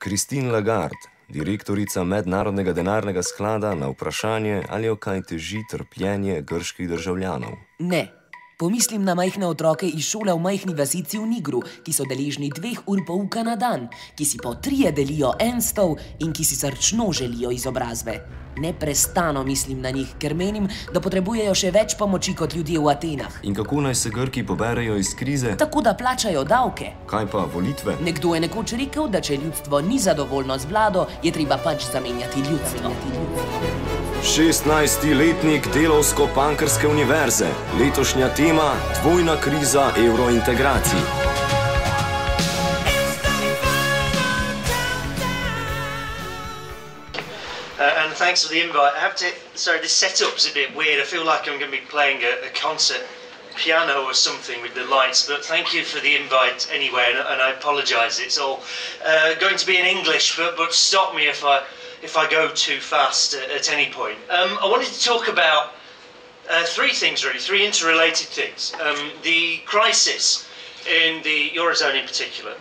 Kristine Lagarde, direktorica Mednarodnega denarnega sklada, na vprašanje, ali jo kaj teži trpljenje grških državljanov. Ne. Pomislim na majhne otroke iz šole v majhni vasici v Nigru, ki so deležni 2 ur pouka na dan, ki si po 3 delijo en stol in ki si srčno želijo izobrazbe. Neprestano mislim na njih, ker menim, da potrebujejo še več pomoči kot ljudje v Atenah. In kako naj se Grki poberejo iz krize? Tako, da plačajo davke. Kaj pa volitve? Nekdo je nekoč rekel, da če ljudstvo ni zadovoljno z vlado, je treba pač zamenjati ljudstvo. 16-letnik Delavsko-Pankrske univerze. Letošnja tema dvojna kriza evrointegracij. And thanks for the invite. I have to, sorry, this setup's a bit weird. I feel like I'm going to be playing a concert piano or something with the lights, but thank you for the invite anyway, and I apologise. It's all going to be in English, but stop me if I go too fast at any point. I wanted to talk about three things really, three interrelated things. The crisis in the Eurozone in particular,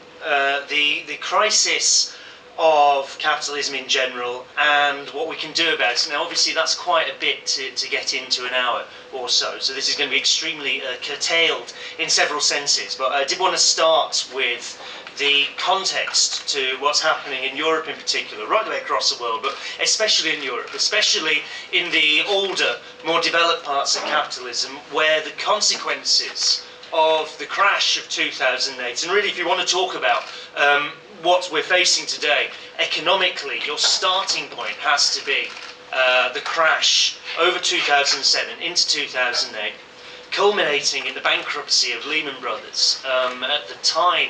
the crisis of capitalism in general, and what we can do about it. Now obviously that's quite a bit to get into an hour or so, so this is going to be extremely curtailed in several senses, but I did want to start with the context to what's happening in Europe in particular, right the way across the world, but especially in Europe, especially in the older, more developed parts of capitalism, where the consequences of the crash of 2008, and really if you want to talk about what we're facing today, economically, your starting point has to be the crash over 2007 into 2008, culminating in the bankruptcy of Lehman Brothers. At the time,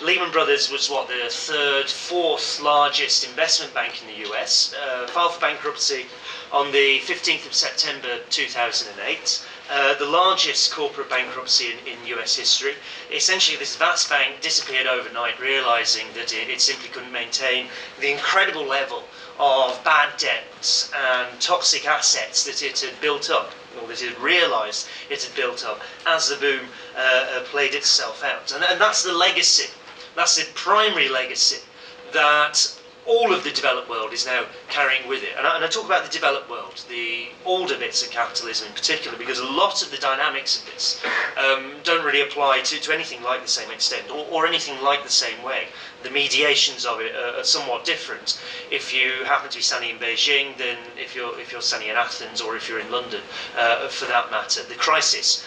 Lehman Brothers was, what, the third, fourth largest investment bank in the US, filed for bankruptcy on the 15th of September 2008, the largest corporate bankruptcy in US history. Essentially, this vast bank disappeared overnight, realizing that it simply couldn't maintain the incredible level of bad debts and toxic assets that it had built up, or that it had realized it had built up, as the boom played itself out. And that's the legacy. That's the primary legacy that all of the developed world is now carrying with it. And I talk about the developed world, the older bits of capitalism in particular, because a lot of the dynamics of this don't really apply to anything like the same extent or anything like the same way. The mediations of it are somewhat different. If you happen to be standing in Beijing, then if you're standing in Athens, or if you're in London, for that matter, the crisis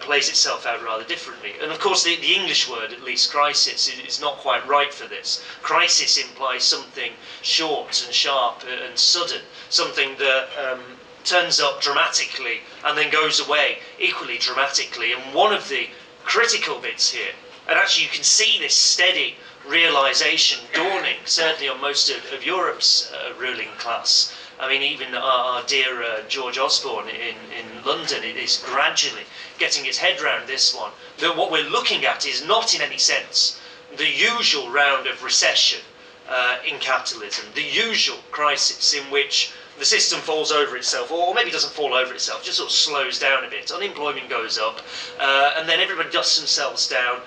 plays itself out rather differently. And of course the English word, at least crisis, is not quite right for this. Crisis implies something short and sharp and sudden, something that turns up dramatically and then goes away equally dramatically. And one of the critical bits here, and actually you can see this steady realisation dawning, certainly on most of Europe's ruling class. I mean, even our dear George Osborne in London is gradually getting his head round this one, that what we're looking at is not in any sense the usual round of recession in capitalism, the usual crisis in which the system falls over itself, or maybe doesn't fall over itself, just sort of slows down a bit. Unemployment goes up, and then everybody dusts themselves down.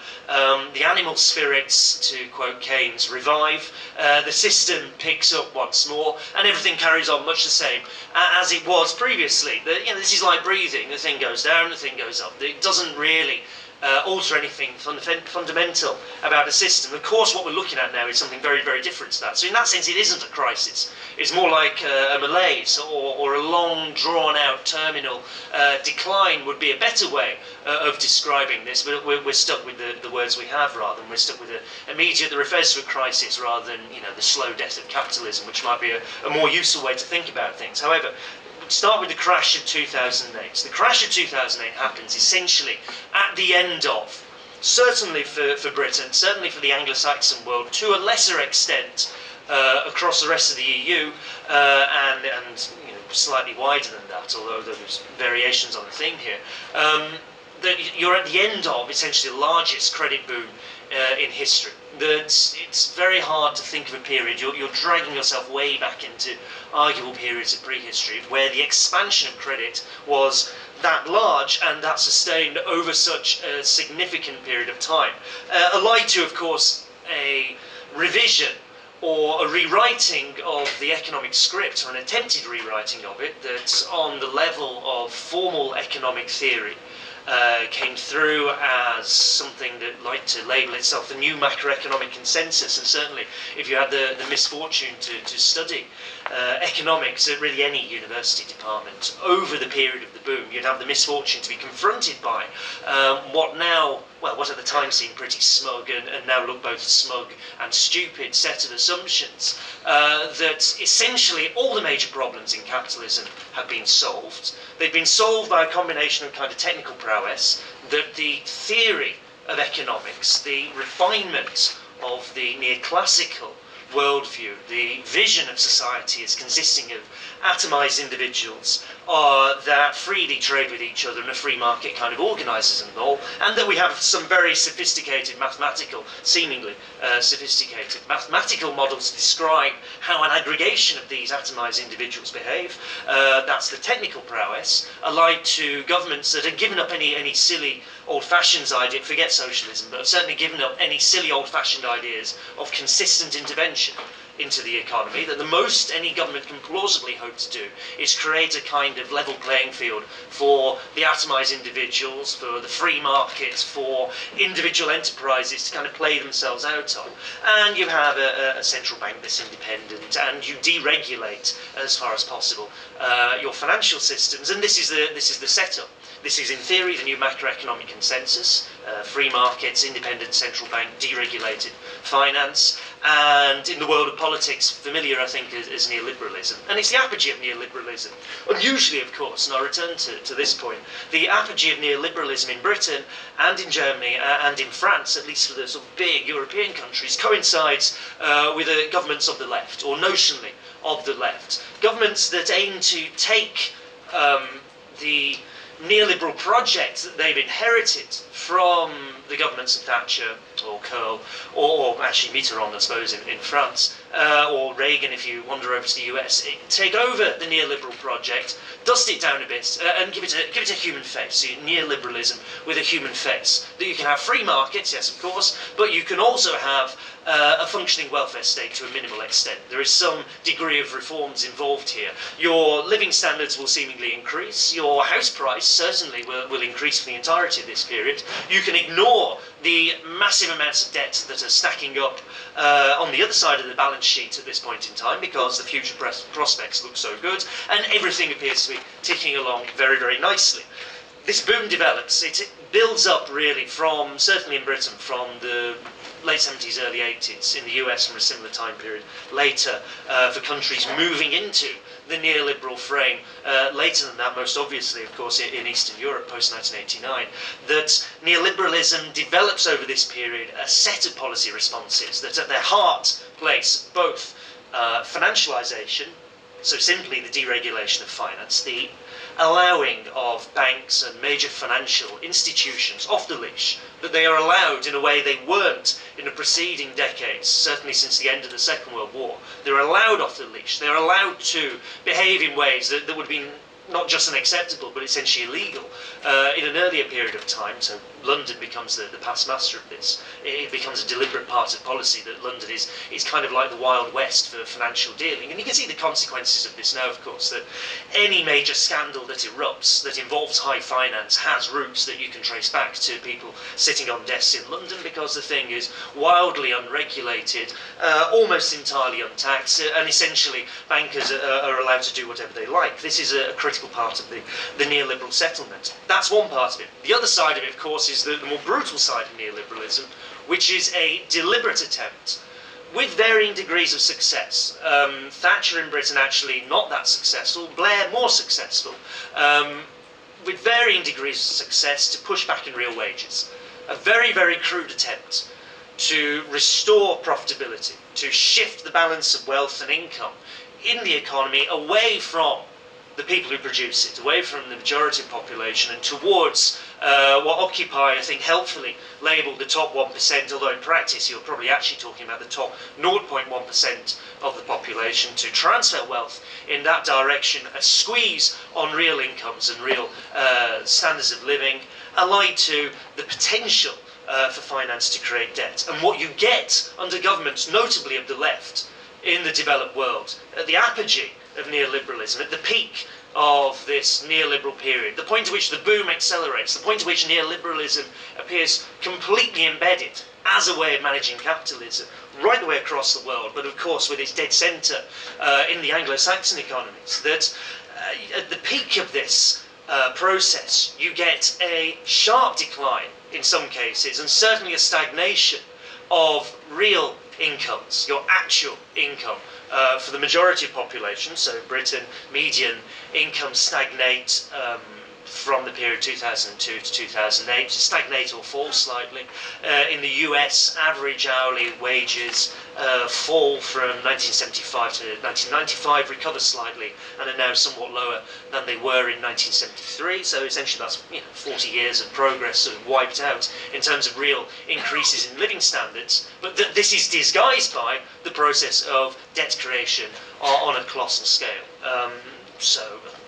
The animal spirits, to quote Keynes, revive. The system picks up once more, and everything carries on much the same as it was previously. This is like breathing. The thing goes down, the thing goes up. It doesn't really alter anything fundamental about the system. Of course, what we're looking at now is something very, very different to that. So in that sense, it isn't a crisis. It's more like a malaise, or a long, drawn-out terminal decline would be a better way of describing this. But we're stuck with the words we have, rather than we're stuck with an immediate that refers to a crisis, rather than, you know, the slow death of capitalism, which might be a more useful way to think about things. However, start with the crash of 2008. The crash of 2008 happens essentially at the end of, certainly for Britain, certainly for the Anglo-Saxon world, to a lesser extent across the rest of the EU, and you know, slightly wider than that, although there's variations on the theme here, that you're at the end of essentially the largest credit boom in history. It's very hard to think of a period. You're dragging yourself way back into arguable periods of prehistory where the expansion of credit was that large and that sustained over such a significant period of time, allied to, of course, a revision or a rewriting of the economic script, or an attempted rewriting of it, that's on the level of formal economic theory, came through as something that liked to label itself the new macroeconomic consensus. And certainly if you had the misfortune to study economics at really any university department over the period of the boom, you'd have the misfortune to be confronted by what now, well, what at the time seemed pretty smug and now look both smug and stupid set of assumptions that essentially all the major problems in capitalism have been solved. They've been solved by a combination of kind of technical prowess, that the theory of economics, the refinement of the neoclassical worldview, the vision of society as consisting of atomized individuals that freely trade with each other and a free market kind of organises them all, and that we have some very sophisticated mathematical, seemingly sophisticated mathematical models to describe how an aggregation of these atomized individuals behave. That's the technical prowess, allied to governments that have given up any silly old-fashioned idea, forget socialism, but have certainly given up any silly old-fashioned ideas of consistent intervention into the economy, that the most any government can plausibly hope to do is create a kind of level playing field for the atomized individuals, for the free markets, for individual enterprises to kind of play themselves out on. And you have a central bank that's independent, and you deregulate as far as possible your financial systems. And this is the setup. This is, in theory, the new macroeconomic consensus, free markets, independent central bank, deregulated finance, and in the world of politics, familiar, I think, is neoliberalism. And it's the apogee of neoliberalism. Unusually, of course, and I'll return to this point, the apogee of neoliberalism in Britain and in Germany and in France, at least for the sort of big European countries, coincides with the governments of the left, or notionally of the left. Governments that aim to take the neoliberal project that they've inherited from the governments of Thatcher or Curl, or actually Mitterrand, I suppose, in France, or Reagan if you wander over to the US, take over the neoliberal project, dust it down a bit, and give it a human face. So neoliberalism with a human face. That you can have free markets, yes, of course, but you can also have a functioning welfare state to a minimal extent. There is some degree of reforms involved here. Your living standards will seemingly increase. Your house price certainly will increase for the entirety of this period. You can ignore the massive amounts of debt that are stacking up on the other side of the balance sheet at this point in time, because the future prospects look so good, and everything appears to be ticking along very, very nicely. This boom develops. It builds up, really, from, certainly in Britain, from the late 70s, early 80s, in the US from a similar time period later, for countries moving into the neoliberal frame, later than that, most obviously, of course, in Eastern Europe, post-1989, that neoliberalism develops over this period a set of policy responses that at their heart place both financialization, so simply the deregulation of finance, the allowing of banks and major financial institutions off the leash, that they are allowed in a way they weren't in the preceding decades, certainly since the end of the Second World War. They're allowed off the leash. They're allowed to behave in ways that would have been not just unacceptable, but essentially illegal in an earlier period of time. So London becomes the past master of this. It becomes a deliberate part of policy that London is kind of like the Wild West for financial dealing. And you can see the consequences of this now, of course, that any major scandal that erupts that involves high finance has roots that you can trace back to people sitting on desks in London, because the thing is wildly unregulated, almost entirely untaxed, and essentially bankers are allowed to do whatever they like. This is a critical part of the neoliberal settlement. That's one part of it. The other side of it, of course, is the more brutal side of neoliberalism, which is a deliberate attempt, with varying degrees of success. Thatcher in Britain actually not that successful, Blair more successful, with varying degrees of success to push back in real wages. A very, very crude attempt to restore profitability, to shift the balance of wealth and income in the economy away from the people who produce it, away from the majority of population and towards what Occupy, I think, helpfully labelled the top 1%, although in practice you're probably actually talking about the top 0.1% of the population, to transfer wealth in that direction, a squeeze on real incomes and real standards of living, allied to the potential for finance to create debt. And what you get under governments, notably of the left, in the developed world, at the apogee of neoliberalism, at the peak of this neoliberal period, the point at which the boom accelerates, the point at which neoliberalism appears completely embedded as a way of managing capitalism, right the way across the world, but of course with its dead centre in the Anglo-Saxon economies, that at the peak of this process you get a sharp decline in some cases, and certainly a stagnation of real incomes, your actual income. For the majority of population, so in Britain, median income stagnate from the period 2002 to 2008, stagnate or fall slightly. In the US, average hourly wages fall from 1975 to 1995, recover slightly, and are now somewhat lower than they were in 1973. So essentially that's 40 years of progress sort of wiped out in terms of real increases in living standards, but this is disguised by the process of debt creation on a colossal scale. So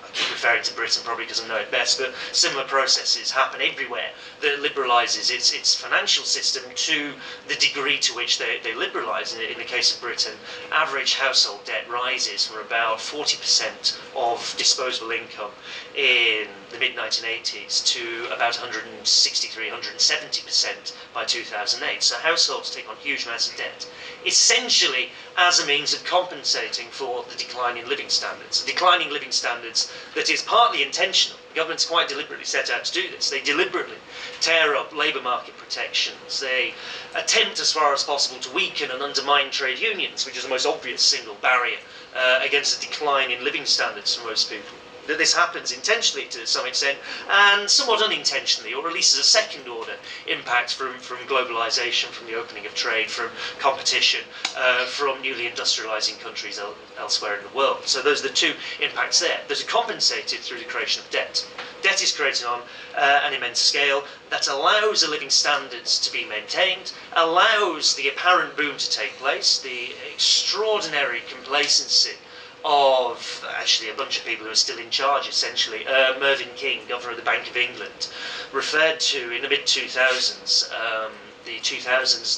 I keep referring to Britain probably because I know it best, but similar processes happen everywhere that liberalises its financial system to the degree to which they liberalise. In the case of Britain, average household debt rises from about 40% of disposable income in the mid-1980s to about 163, 170% by 2008. So households take on huge amounts of debt, essentially as a means of compensating for the decline in living standards. Declining living standards that is partly intentional. The government's quite deliberately set out to do this. They deliberately tear up labour market protections. They attempt as far as possible to weaken and undermine trade unions, which is the most obvious single barrier against a decline in living standards for most people. That this happens intentionally to some extent and somewhat unintentionally, or at least as a second order impact from globalisation, from the opening of trade, from competition, from newly industrialising countries elsewhere in the world. So those are the two impacts there that are compensated through the creation of debt. Debt is created on an immense scale that allows the living standards to be maintained, allows the apparent boom to take place, the extraordinary complacency of actually a bunch of people who are still in charge essentially. Mervyn King, Governor of the Bank of England, referred to in the mid-2000s,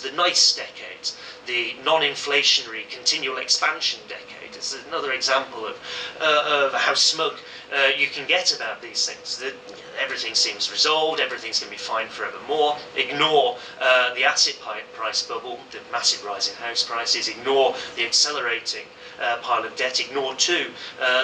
the nice decade, the non-inflationary continual expansion decade. It's another example of how smug you can get about these things. That everything seems resolved, everything's going to be fine forevermore. Ignore the asset price bubble, the massive rise in house prices, ignore the accelerating pile of debt, ignore too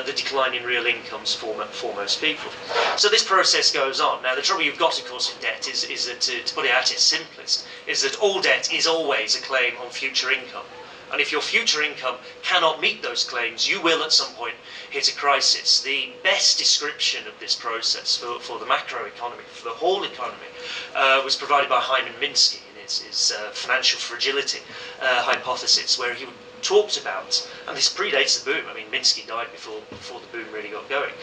the decline in real incomes for most people. So this process goes on. Now the trouble you've got, of course, with debt is that, to put it at its simplest, is that all debt is always a claim on future income. And if your future income cannot meet those claims, you will at some point hit a crisis. The best description of this process for the macroeconomy, for the whole economy, was provided by Hyman Minsky in his financial fragility hypothesis, where he talked about, and this predates the boom, I mean Minsky died before the boom really got going,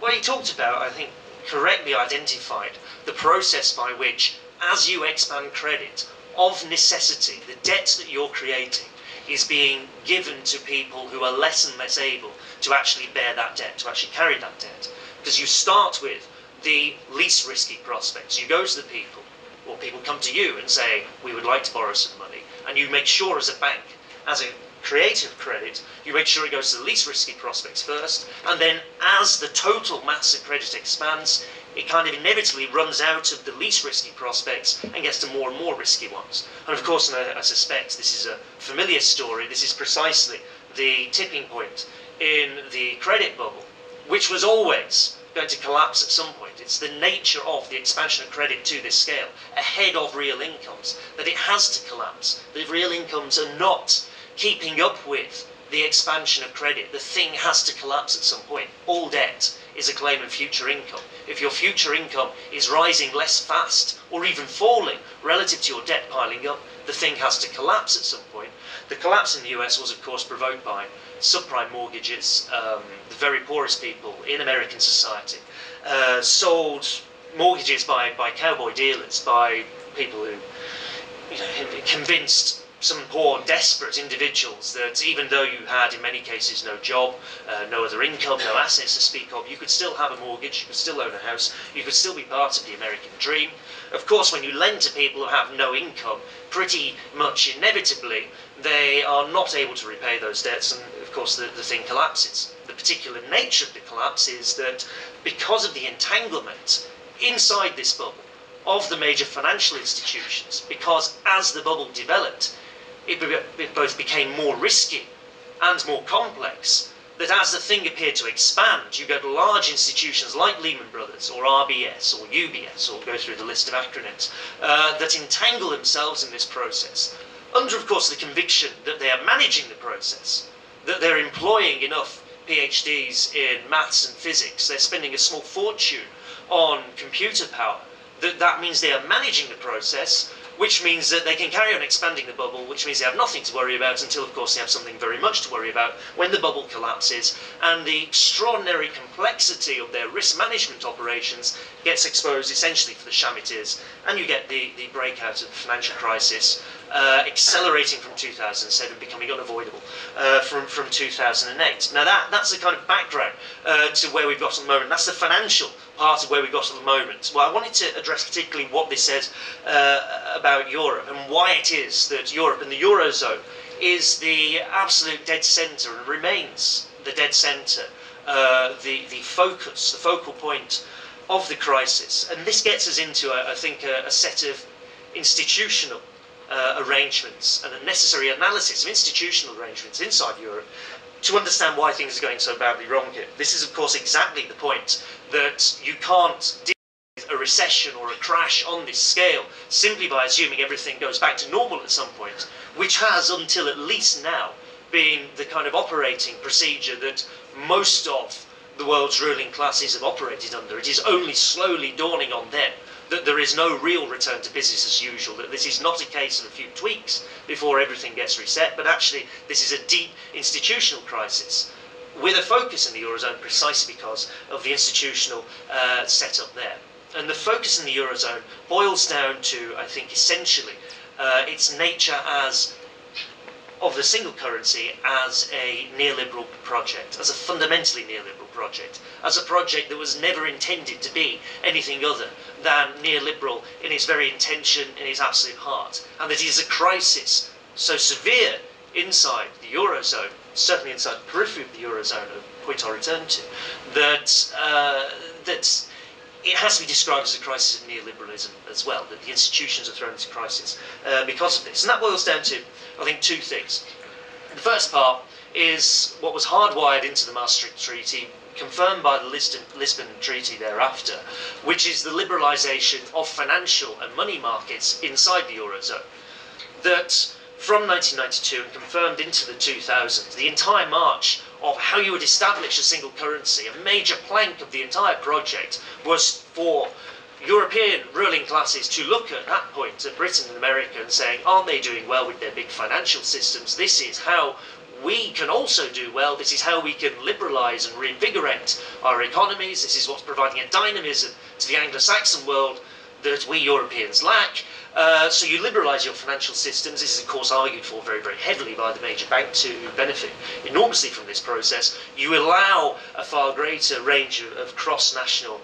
where he talked about, I think correctly identified, the process by which, as you expand credit, of necessity, the debt that you're creating is being given to people who are less and less able to actually bear that debt, to actually carry that debt. Because you start with the least risky prospects. You go to the people, or people come to you and say, we would like to borrow some money, and you make sure as a bank, as a creator of credit, you make sure it goes to the least risky prospects first, and then as the total mass of credit expands, it kind of inevitably runs out of the least risky prospects and gets to more and more risky ones. And of course, and I suspect this is a familiar story, this is precisely the tipping point in the credit bubble, which was always going to collapse at some point. It's the nature of the expansion of credit to this scale, ahead of real incomes, that it has to collapse. The real incomes are not keeping up with the expansion of credit. The thing has to collapse at some point. All debt is a claim of future income. If your future income is rising less fast, or even falling, relative to your debt piling up, the thing has to collapse at some point. The collapse in the US was, of course, provoked by subprime mortgages. The very poorest people in American society sold mortgages by cowboy dealers, by people who convinced some poor, desperate individuals that even though you had, in many cases, no job, no other income, no assets to speak of, you could still have a mortgage, you could still own a house, you could still be part of the American dream. Of course, when you lend to people who have no income, pretty much inevitably they are not able to repay those debts, and of course the thing collapses. The particular nature of the collapse is that because of the entanglement inside this bubble of the major financial institutions, because as the bubble developed, it both became more risky and more complex, that as the thing appeared to expand, you go to large institutions like Lehman Brothers or RBS or UBS, or go through the list of acronyms, that entangle themselves in this process, under of course the conviction that they are managing the process, that they're employing enough PhDs in maths and physics, they're spending a small fortune on computer power, that means they are managing the process, which means that they can carry on expanding the bubble, which means they have nothing to worry about until, of course, they have something very much to worry about when the bubble collapses, and the extraordinary complexity of their risk management operations gets exposed essentially for the sham it is, and you get the breakout of the financial crisis accelerating from 2007, becoming unavoidable from 2008. Now that's the kind of background to where we've got at the moment. That's the financial part of where we've got at the moment. Well, I wanted to address particularly what this says about Europe and why it is that Europe and the Eurozone is the absolute dead centre and remains the dead centre, the focus, the focal point of the crisis. And this gets us into, I think, a set of institutional arrangements and a necessary analysis of institutional arrangements inside Europe to understand why things are going so badly wrong here. This is, of course, exactly the point, that you can't deal with a recession or a crash on this scale simply by assuming everything goes back to normal at some point, which has, until at least now, been the kind of operating procedure that most of the world's ruling classes have operated under. It is only slowly dawning on them that there is no real return to business as usual, that this is not a case of a few tweaks before everything gets reset, but actually this is a deep institutional crisis with a focus in the Eurozone precisely because of the institutional setup there. And the focus in the Eurozone boils down to, I think, essentially its nature as of the single currency as a neoliberal project, as a fundamentally neoliberal project, as a project that was never intended to be anything other than neoliberal in its very intention, in its absolute heart. And that it is a crisis so severe inside the Eurozone, certainly inside the periphery of the Eurozone, a point I'll return to, that it has to be described as a crisis of neoliberalism as well, that the institutions are thrown into crisis because of this. And that boils down to, I think, two things. The first part is what was hardwired into the Maastricht Treaty, confirmed by the Lisbon Treaty thereafter, which is the liberalisation of financial and money markets inside the Eurozone. That from 1992 and confirmed into the 2000s, the entire march of how you would establish a single currency, a major plank of the entire project, was for European ruling classes to look at that point at Britain and America and saying, aren't they doing well with their big financial systems? This is how we can also do well. This is how we can liberalise and reinvigorate our economies. This is what's providing a dynamism to the Anglo-Saxon world that we Europeans lack. So you liberalise your financial systems. This is, of course, argued for very, very heavily by the major banks who benefit enormously from this process. You allow a far greater range of cross-national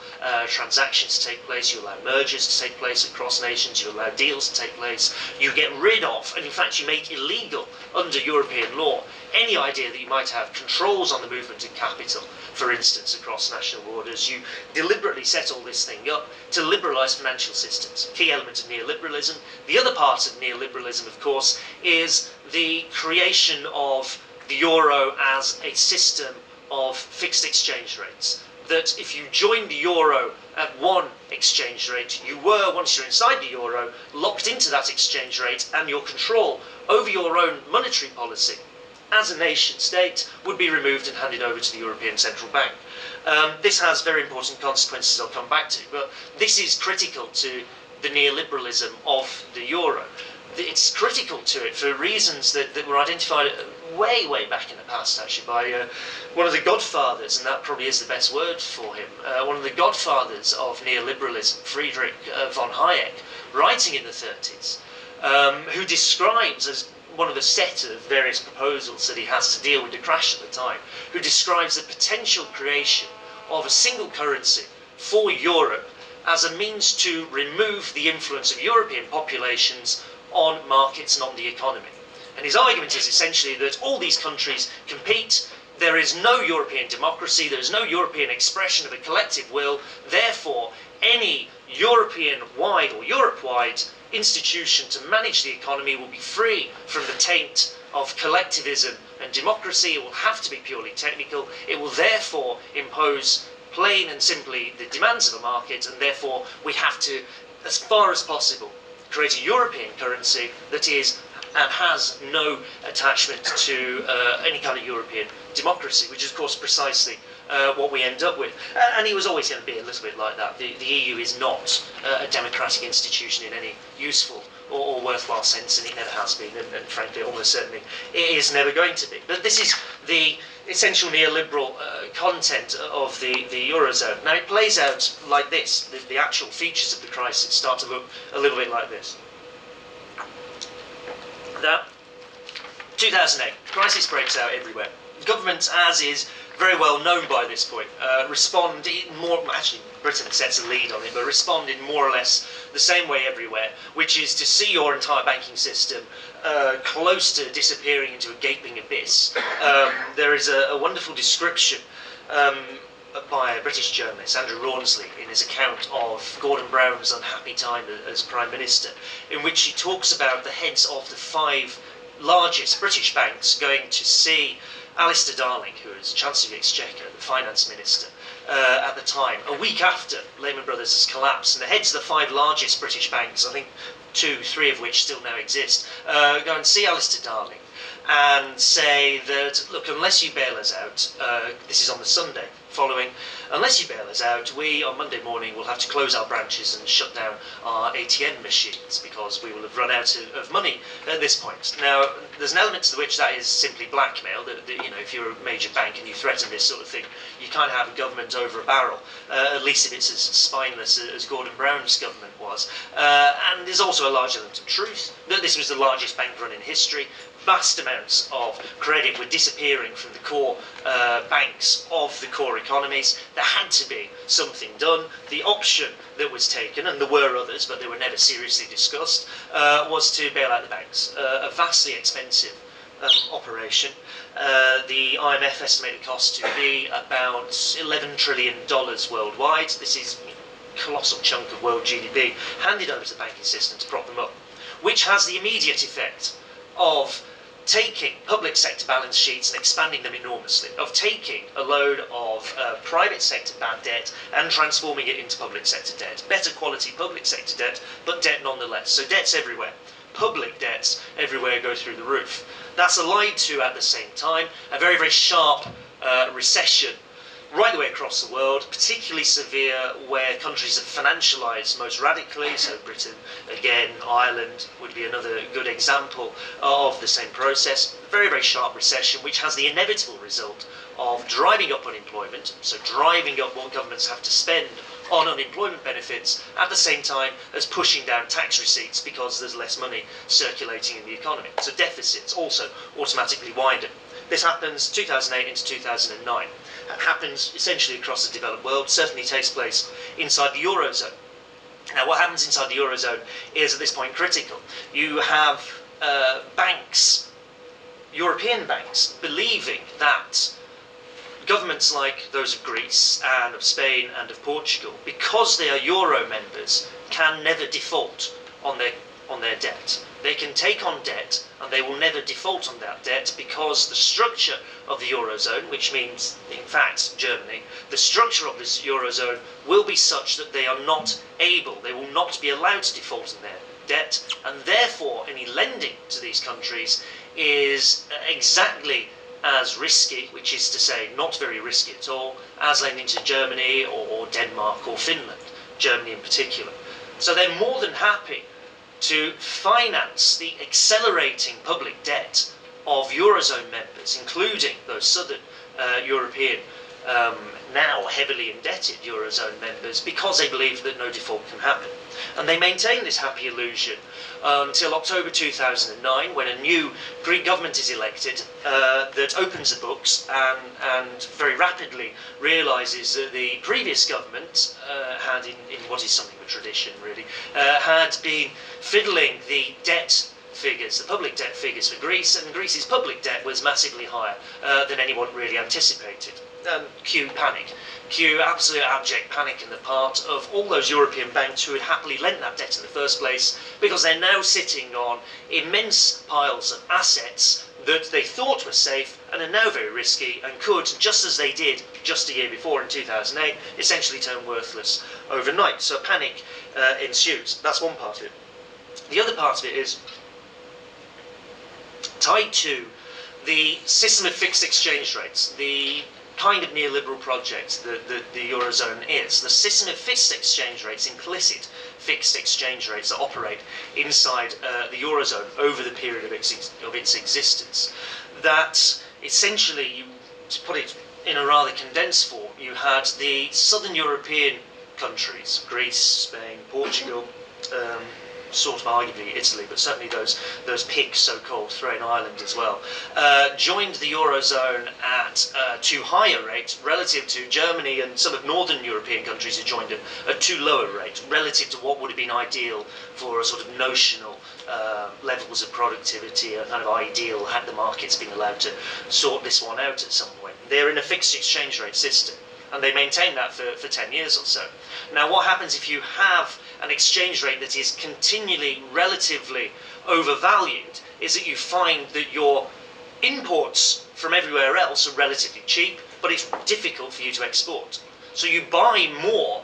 transactions to take place. You allow mergers to take place across nations. You allow deals to take place. You get rid of, and in fact you make illegal under European law, any idea that you might have controls on the movement of capital, for instance, across national borders. You deliberately set all this thing up to liberalise financial systems, key element of neoliberalism. The other part of neoliberalism, of course, is the creation of the euro as a system of fixed exchange rates. That if you joined the euro at one exchange rate, you were, once you're inside the euro, locked into that exchange rate, and your control over your own monetary policy as a nation state would be removed and handed over to the European Central Bank. This has very important consequences I'll come back to, but this is critical to the neoliberalism of the euro. It's critical to it for reasons that were identified way, way back in the past, actually, by one of the godfathers, and that probably is the best word for him, one of the godfathers of neoliberalism, Friedrich von Hayek, writing in the 30s, who describes as one of a set of various proposals that he has to deal with the crash at the time, who describes the potential creation of a single currency for Europe as a means to remove the influence of European populations on markets and on the economy. And his argument is essentially that all these countries compete, there is no European democracy, there is no European expression of a collective will, therefore any European-wide or Europe-wide institution to manage the economy will be free from the taint of collectivism and democracy. It will have to be purely technical, it will therefore impose plain and simply the demands of the market, and therefore we have to, as far as possible, create a European currency that is and has no attachment to any kind of European democracy, which is of course precisely what we end up with. And it was always going to be a little bit like that. The EU is not a democratic institution in any useful or worthwhile sense, and it never has been, and frankly almost certainly it is never going to be. But this is the essential neoliberal content of the Eurozone. Now it plays out like this. The actual features of the crisis start to look a little bit like this. Now, 2008, crisis breaks out everywhere. Governments, as is very well known by this point, respond in more, actually Britain sets a lead on it, but respond in more or less the same way everywhere, which is to see your entire banking system close to disappearing into a gaping abyss. There is a wonderful description by a British journalist, Andrew Rawnsley, in his account of Gordon Brown's unhappy time as Prime Minister, in which he talks about the heads of the 5 largest British banks going to see Alistair Darling, who was Chancellor of the Exchequer, the Finance Minister, at the time, a week after Lehman Brothers has collapsed. And the heads of the 5 largest British banks, I think 2, 3 of which still now exist, go and see Alistair Darling and say that, look, unless you bail us out, this is on the Sunday following, unless you bail us out, we on Monday morning will have to close our branches and shut down our ATM machines because we will have run out of money at this point. Now, there's an element to which that is simply blackmail, that you know, if you're a major bank and you threaten this sort of thing, you can't have a government over a barrel, at least if it's as spineless as Gordon Brown's government was. And there's also a large element of truth, that this was the largest bank run in history. Vast amounts of credit were disappearing from the core banks of the core economies. There had to be something done. The option that was taken, and there were others, but they were never seriously discussed, was to bail out the banks. A vastly expensive operation. The IMF estimated cost to be about $11 trillion worldwide. This is a colossal chunk of world GDP handed over to the banking system to prop them up, which has the immediate effect of taking public sector balance sheets and expanding them enormously, of taking a load of private sector bad debt and transforming it into public sector debt, better quality public sector debt, but debt nonetheless. So debts everywhere, public debts everywhere go through the roof. That's allied to, at the same time, a very, very sharp recession right the way across the world, particularly severe where countries have financialised most radically, so Britain, again, Ireland would be another good example of the same process. Very, very sharp recession, which has the inevitable result of driving up unemployment, so driving up what governments have to spend on unemployment benefits, at the same time as pushing down tax receipts because there's less money circulating in the economy. So deficits also automatically widen. This happens 2008 into 2009. It happens essentially across the developed world, certainly takes place inside the Eurozone. Now what happens inside the Eurozone is at this point critical. You have banks, European banks, believing that governments like those of Greece and of Spain and of Portugal, because they are Euro members, can never default on their debt. They can take on debt and they will never default on that debt because the structure of the Eurozone, which means, in fact, Germany, the structure of this Eurozone will be such that they are not able, they will not be allowed to default on their debt, and therefore any lending to these countries is exactly as risky, which is to say not very risky at all, as lending to Germany or Denmark or Finland, Germany in particular. So they're more than happy to finance the accelerating public debt of Eurozone members, including those southern European now heavily indebted Eurozone members because they believe that no default can happen. And they maintain this happy illusion until October 2009, when a new Greek government is elected that opens the books and very rapidly realises that the previous government had, in what is something of a tradition really, had been fiddling the debt figures, the public debt figures for Greece, and Greece's public debt was massively higher than anyone really anticipated. Cue panic, cue absolute abject panic in the part of all those European banks who had happily lent that debt in the first place, because they're now sitting on immense piles of assets that they thought were safe and are now very risky and could, just as they did just a year before in 2008, essentially turn worthless overnight. So panic ensues. That's one part of it. The other part of it is tied to the system of fixed exchange rates, the kind of neoliberal project that the Eurozone is. The system of fixed exchange rates, implicit fixed exchange rates that operate inside the Eurozone over the period of its existence. That essentially, to put it in a rather condensed form, you had the southern European countries, Greece, Spain, Portugal, sort of arguably Italy, but certainly those PIGS, so-called, thrown Ireland as well, joined the Eurozone at too high a rate relative to Germany and some of northern European countries who joined at too low a rate relative to what would have been ideal for a sort of notional levels of productivity, a kind of ideal had the markets been allowed to sort this one out at some point. They're in a fixed exchange rate system, and they maintain that for 10 years or so. Now, what happens if you have an exchange rate that is continually relatively overvalued is that you find that your imports from everywhere else are relatively cheap, but it's difficult for you to export. So you buy more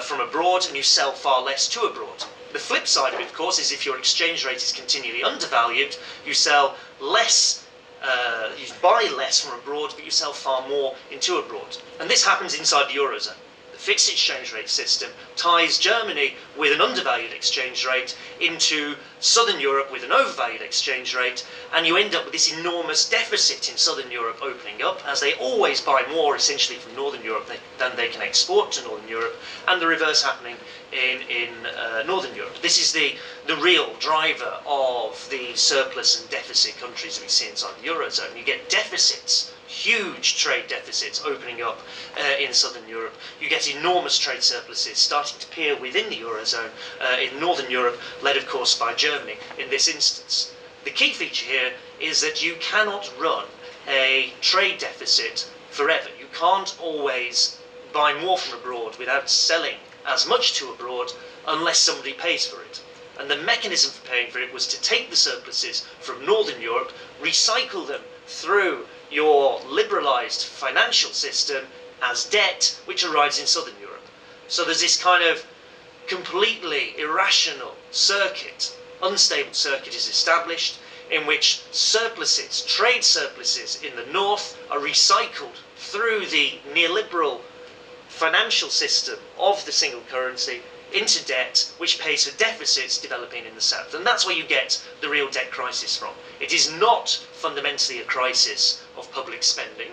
from abroad and you sell far less to abroad. The flip side of it, of course, is if your exchange rate is continually undervalued, you sell less. You buy less from abroad, but you sell far more into abroad. And this happens inside the Eurozone. The fixed exchange rate system ties Germany with an undervalued exchange rate into southern Europe with an overvalued exchange rate, and you end up with this enormous deficit in southern Europe opening up, as they always buy more essentially from northern Europe than they can export to northern Europe, and the reverse happening in northern Europe. This is the real driver of the surplus and deficit countries we see inside the Eurozone. You get deficits, huge trade deficits opening up in southern Europe. You get enormous trade surpluses starting to appear within the Eurozone in northern Europe, led of course by Germany in this instance. The key feature here is that you cannot run a trade deficit forever. You can't always buy more from abroad without selling as much to abroad unless somebody pays for it. And the mechanism for paying for it was to take the surpluses from northern Europe, recycle them through your liberalised financial system as debt, which arrives in southern Europe. So there's this kind of completely irrational circuit, unstable circuit is established, in which surpluses, trade surpluses in the north are recycled through the neoliberal financial system of the single currency into debt, which pays for deficits developing in the south. And that's where you get the real debt crisis from. It is not fundamentally a crisis of public spending.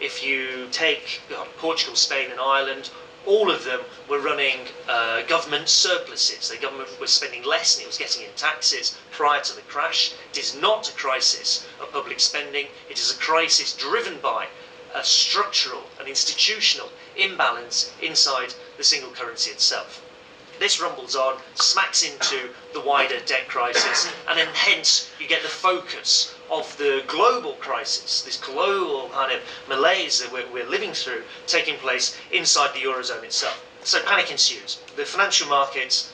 If you take Portugal, Spain and Ireland, all of them were running government surpluses. The government was spending less than it was getting in taxes prior to the crash. It is not a crisis of public spending. It is a crisis driven by a structural and institutional imbalance inside the single currency itself. This rumbles on, smacks into the wider debt crisis, and then hence you get the focus of the global crisis, this global kind of malaise that we're living through, taking place inside the Eurozone itself. So panic ensues. The financial markets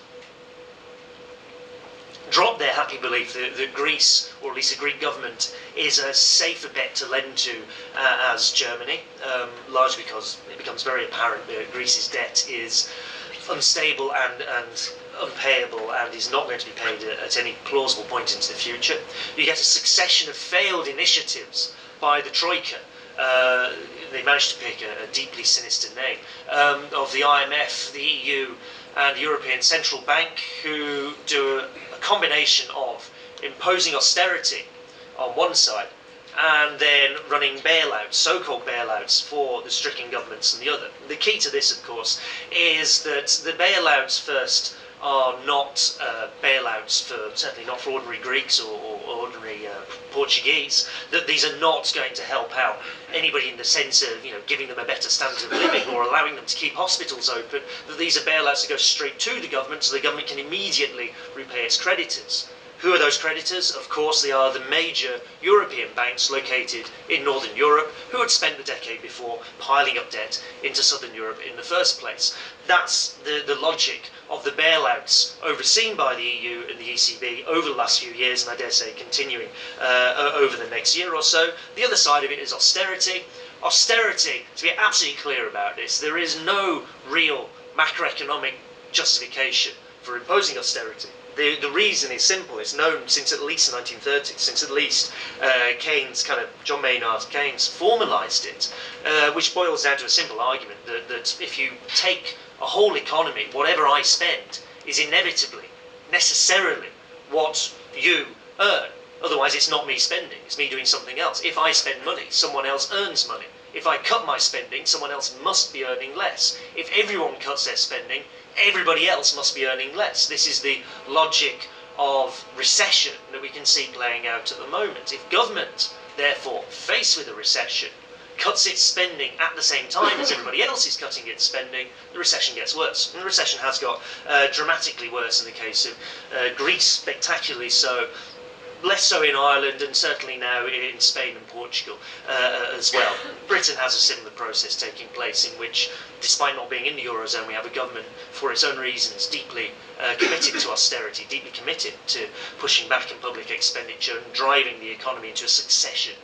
drop their happy belief that Greece, or at least the Greek government, is a safer bet to lend to as Germany, largely because it becomes very apparent that Greece's debt is unstable and unpayable and is not going to be paid at any plausible point into the future. You get a succession of failed initiatives by the Troika. They managed to pick a deeply sinister name, of the IMF, the EU and the European Central Bank, who do a combination of imposing austerity on one side and then running bailouts, so-called bailouts, for the stricken governments and the other. The key to this, of course, is that the bailouts first are not bailouts for, certainly not for ordinary Greeks or ordinary Portuguese, that these are not going to help out anybody in the sense of, you know, giving them a better standard of living or allowing them to keep hospitals open, that these are bailouts that go straight to the government so the government can immediately repay its creditors. Who are those creditors? Of course, they are the major European banks located in Northern Europe who had spent the decade before piling up debt into Southern Europe in the first place. That's the logic of the bailouts overseen by the EU and the ECB over the last few years, and I dare say continuing over the next year or so. The other side of it is austerity. Austerity, to be absolutely clear about this, there is no real macroeconomic justification for imposing austerity. The reason is simple. It's known since at least the 1930s, since at least Keynes, John Maynard Keynes, formalised it, which boils down to a simple argument that if you take a whole economy, whatever I spend is inevitably, necessarily, what you earn. Otherwise, it's not me spending. It's me doing something else. If I spend money, someone else earns money. If I cut my spending, someone else must be earning less. If everyone cuts their spending, everybody else must be earning less. This is the logic of recession that we can see playing out at the moment. If government, therefore, faced with a recession, cuts its spending at the same time as everybody else is cutting its spending, the recession gets worse. And the recession has got dramatically worse in the case of Greece, spectacularly so, less so in Ireland, and certainly now in Spain and Portugal as well. Britain has a similar process taking place in which, despite not being in the Eurozone, we have a government, for its own reasons, deeply committed to austerity, deeply committed to pushing back in public expenditure and driving the economy into a succession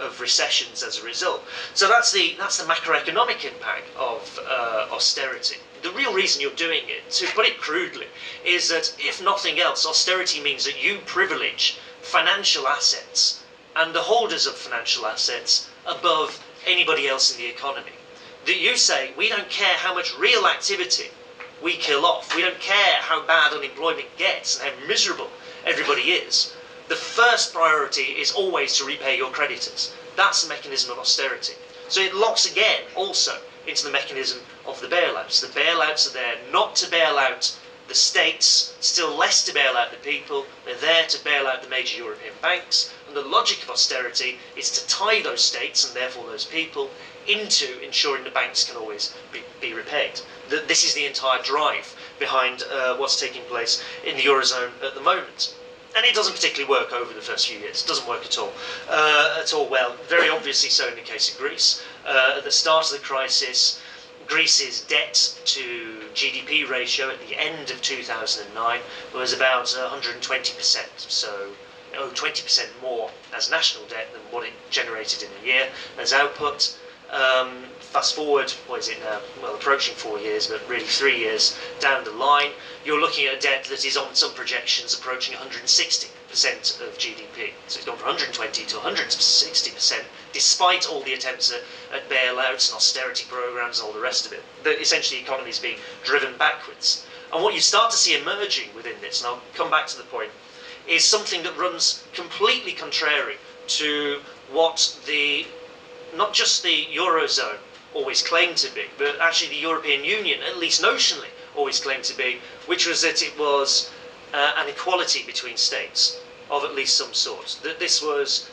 of recessions as a result. So that's the macroeconomic impact of austerity. The real reason you're doing it, to put it crudely, is that if nothing else, austerity means that you privilege financial assets and the holders of financial assets above anybody else in the economy. That you say, we don't care how much real activity we kill off, we don't care how bad unemployment gets and how miserable everybody is. The first priority is always to repay your creditors. That's the mechanism of austerity. So it locks again also into the mechanism of the bailouts. The bailouts are there not to bail out the states, still less to bail out the people. They're there to bail out the major European banks, and the logic of austerity is to tie those states, and therefore those people, into ensuring the banks can always be repaid. This is the entire drive behind what's taking place in the Eurozone at the moment. And it doesn't particularly work over the first few years. It doesn't work at all well, very obviously so in the case of Greece. At the start of the crisis, Greece's debt to GDP ratio at the end of 2009 was about 120%, so 20% more as national debt than what it generated in a year as output. Fast forward, what is it now? Well, approaching 4 years, but really 3 years down the line, you're looking at a debt that is on some projections approaching 160% of GDP. So it's gone from 120 to 160%, despite all the attempts at bailouts and austerity programs and all the rest of it. Essentially, the economy is being driven backwards. And what you start to see emerging within this, and I'll come back to the point, is something that runs completely contrary to what not just the Eurozone always claimed to be, but actually the European Union, at least notionally, always claimed to be, which was that it was an equality between states of at least some sort, that this was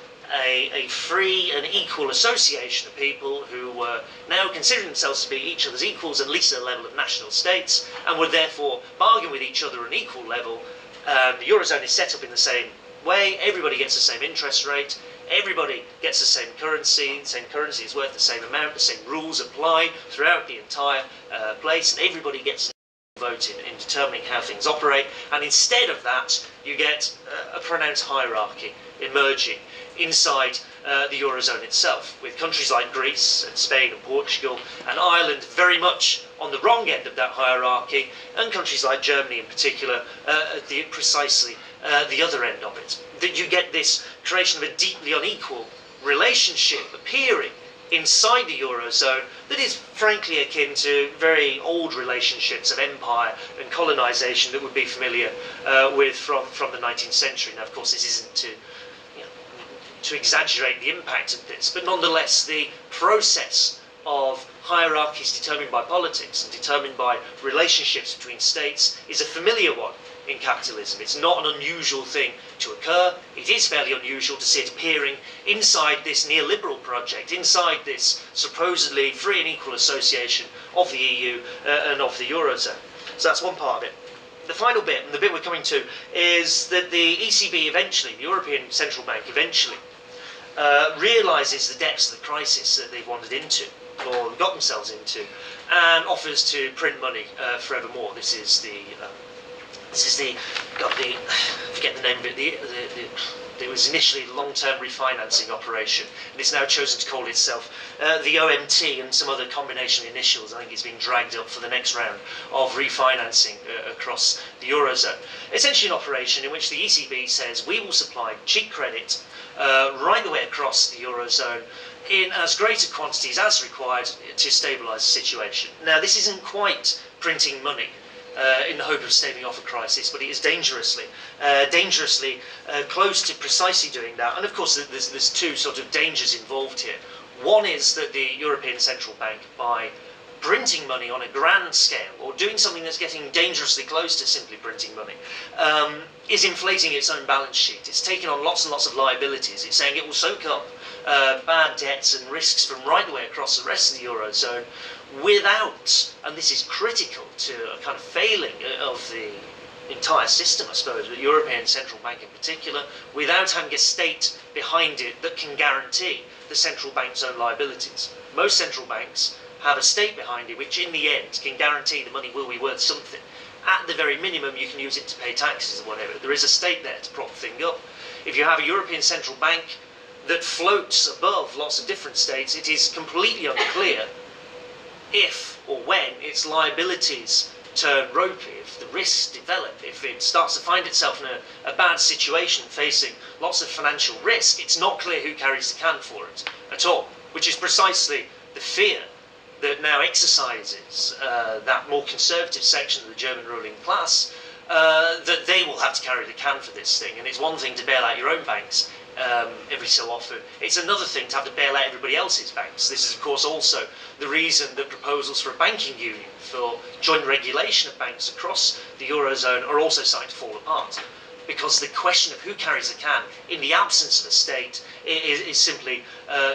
a free and equal association of people who were now considering themselves to be each other's equals, at least at the level of national states, and would therefore bargain with each other on an equal level. The Eurozone is set up in the same way, everybody gets the same interest rate, everybody gets the same currency is worth the same amount, the same rules apply throughout the entire place, and everybody gets a vote in determining how things operate, and instead of that you get a pronounced hierarchy emerging inside the Eurozone itself, with countries like Greece and Spain and Portugal and Ireland very much on the wrong end of that hierarchy, and countries like Germany in particular at precisely the other end of it. That you get this creation of a deeply unequal relationship appearing inside the Eurozone that is frankly akin to very old relationships of empire and colonisation that would be familiar with from the 19th century. Now, of course, this isn't to to exaggerate the impact of this, but nonetheless the process of hierarchies determined by politics and determined by relationships between states is a familiar one in capitalism. It's not an unusual thing to occur. It is fairly unusual to see it appearing inside this neoliberal project, inside this supposedly free and equal association of the EU and of the Eurozone. So that's one part of it. The final bit, and the bit we're coming to, is that the ECB eventually, the European Central Bank eventually, realises the depths of the crisis that they've wandered into, or got themselves into, and offers to print money forevermore. This is the forget the name of it, it was initially a long-term refinancing operation, and it's now chosen to call itself the OMT and some other combination of initials. I think it's being dragged up for the next round of refinancing across the Eurozone. Essentially an operation in which the ECB says we will supply cheap credit right the way across the Eurozone in as great a quantities as required to stabilise the situation. Now this isn't quite printing money in the hope of staving off a crisis, but it is dangerously close to precisely doing that. And of course there's two sort of dangers involved here. One is that the European Central Bank, by printing money on a grand scale, or doing something that's getting dangerously close to simply printing money, is inflating its own balance sheet. It's taking on lots and lots of liabilities. It's saying it will soak up bad debts and risks from right the way across the rest of the Eurozone without, and this is critical to a kind of failing of the entire system, I suppose, but the European Central Bank in particular, without having a state behind it that can guarantee the central bank's own liabilities. Most central banks have a state behind it which in the end can guarantee the money will be worth something. At the very minimum you can use it to pay taxes or whatever. There is a state there to prop the thing up. If you have a European Central Bank that floats above lots of different states, it is completely unclear if or when its liabilities turn ropey, if the risks develop, if it starts to find itself in a bad situation facing lots of financial risk. It's not clear who carries the can for it at all, which is precisely the fear that now exercises that more conservative section of the German ruling class, that they will have to carry the can for this thing. And it's one thing to bail out your own banks every so often. It's another thing to have to bail out everybody else's banks. This is of course also the reason that proposals for a banking union, for joint regulation of banks across the Eurozone, are also starting to fall apart, because the question of who carries the can in the absence of a state is simply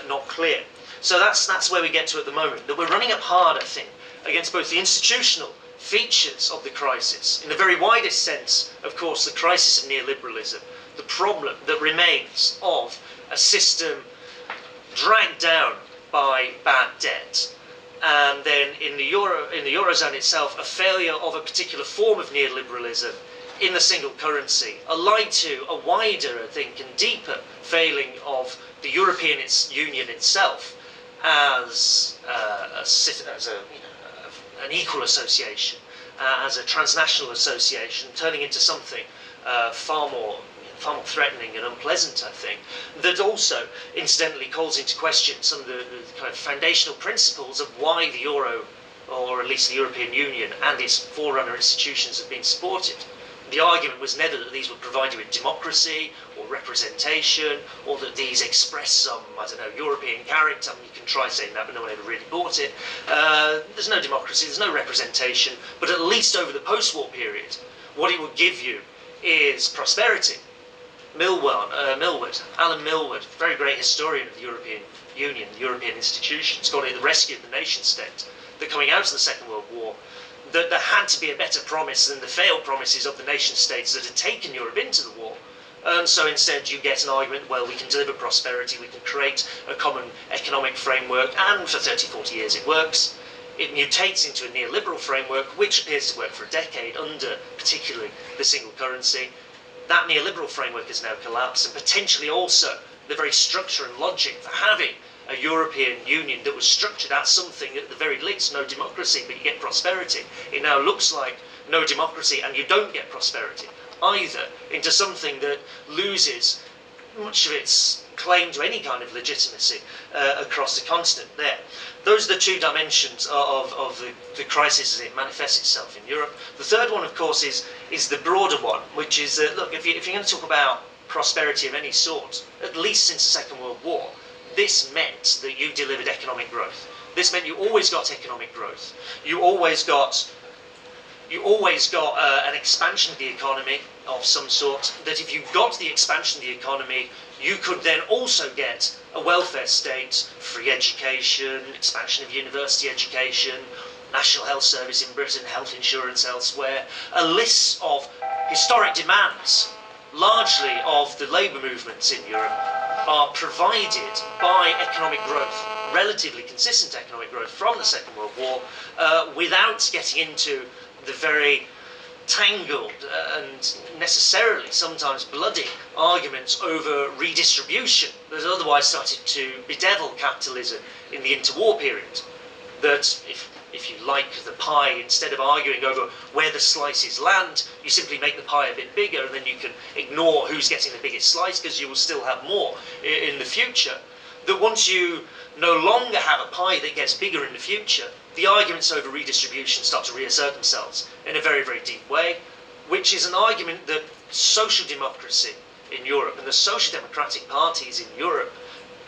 not clear. So that's where we get to at the moment, that we're running up hard, I think, against both the institutional features of the crisis, in the very widest sense, of course, the crisis of neoliberalism, the problem that remains of a system dragged down by bad debt, and then in the Eurozone itself, a failure of a particular form of neoliberalism in the single currency, allied to a wider, I think, and deeper failing of the European Union itself as an equal association, as a transnational association, turning into something far more threatening and unpleasant, I think, that also incidentally calls into question some of the kind of foundational principles of why the euro, or at least the European Union and its forerunner institutions, have been supported. The argument was never that these would provide you with democracy or representation, or that these express some, I don't know, European character. I mean, you can try saying that, but no one ever really bought it. There's no democracy, there's no representation, but at least over the post-war period, what it would give you is prosperity. Milward, Alan Milward, very great historian of the European Union, the European institutions, called it the rescue of the nation state, that coming out of the Second World War, that there had to be a better promise than the failed promises of the nation states that had taken Europe into the war. And so instead you get an argument, well, we can deliver prosperity, we can create a common economic framework, and for 30, 40 years it works. It mutates into a neoliberal framework, which appears to work for a decade under particularly the single currency. That neoliberal framework has now collapsed, and potentially also the very structure and logic for having a European Union that was structured as something, at the very least, no democracy, but you get prosperity. It now looks like no democracy and you don't get prosperity either, into something that loses much of its claim to any kind of legitimacy across the continent there. Those are the two dimensions of the crisis as it manifests itself in Europe. The third one, of course, is the broader one, which is that, look, if you're going to talk about prosperity of any sort, at least since the Second World War, this meant that you delivered economic growth. This meant you always got economic growth. You always got an expansion of the economy of some sort, that if you got the expansion of the economy, you could then also get a welfare state, free education, expansion of university education, National Health Service in Britain, health insurance elsewhere, a list of historic demands, largely of the labour movements in Europe, are provided by economic growth, relatively consistent economic growth from the Second World War, without getting into the very tangled and necessarily sometimes bloody arguments over redistribution that otherwise started to bedevil capitalism in the interwar period. That if you like the pie, instead of arguing over where the slices land, you simply make the pie a bit bigger, and then you can ignore who's getting the biggest slice because you will still have more in the future. That once you no longer have a pie that gets bigger in the future, the arguments over redistribution start to reassert themselves in a very, very deep way, which is an argument that social democracy in Europe and the social democratic parties in Europe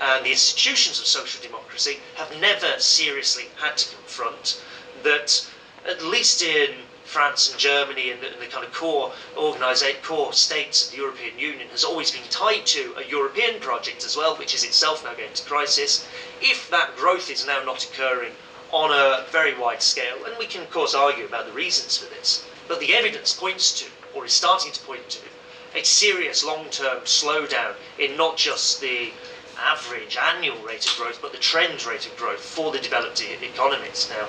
and the institutions of social democracy have never seriously had to confront, that at least in France and Germany and the kind of core states of the European Union has always been tied to a European project as well, which is itself now going into crisis. If that growth is now not occurring on a very wide scale, and we can of course argue about the reasons for this, but the evidence points to, or is starting to point to, a serious long-term slowdown in not just the average annual rate of growth, but the trend rate of growth for the developed economies. Now,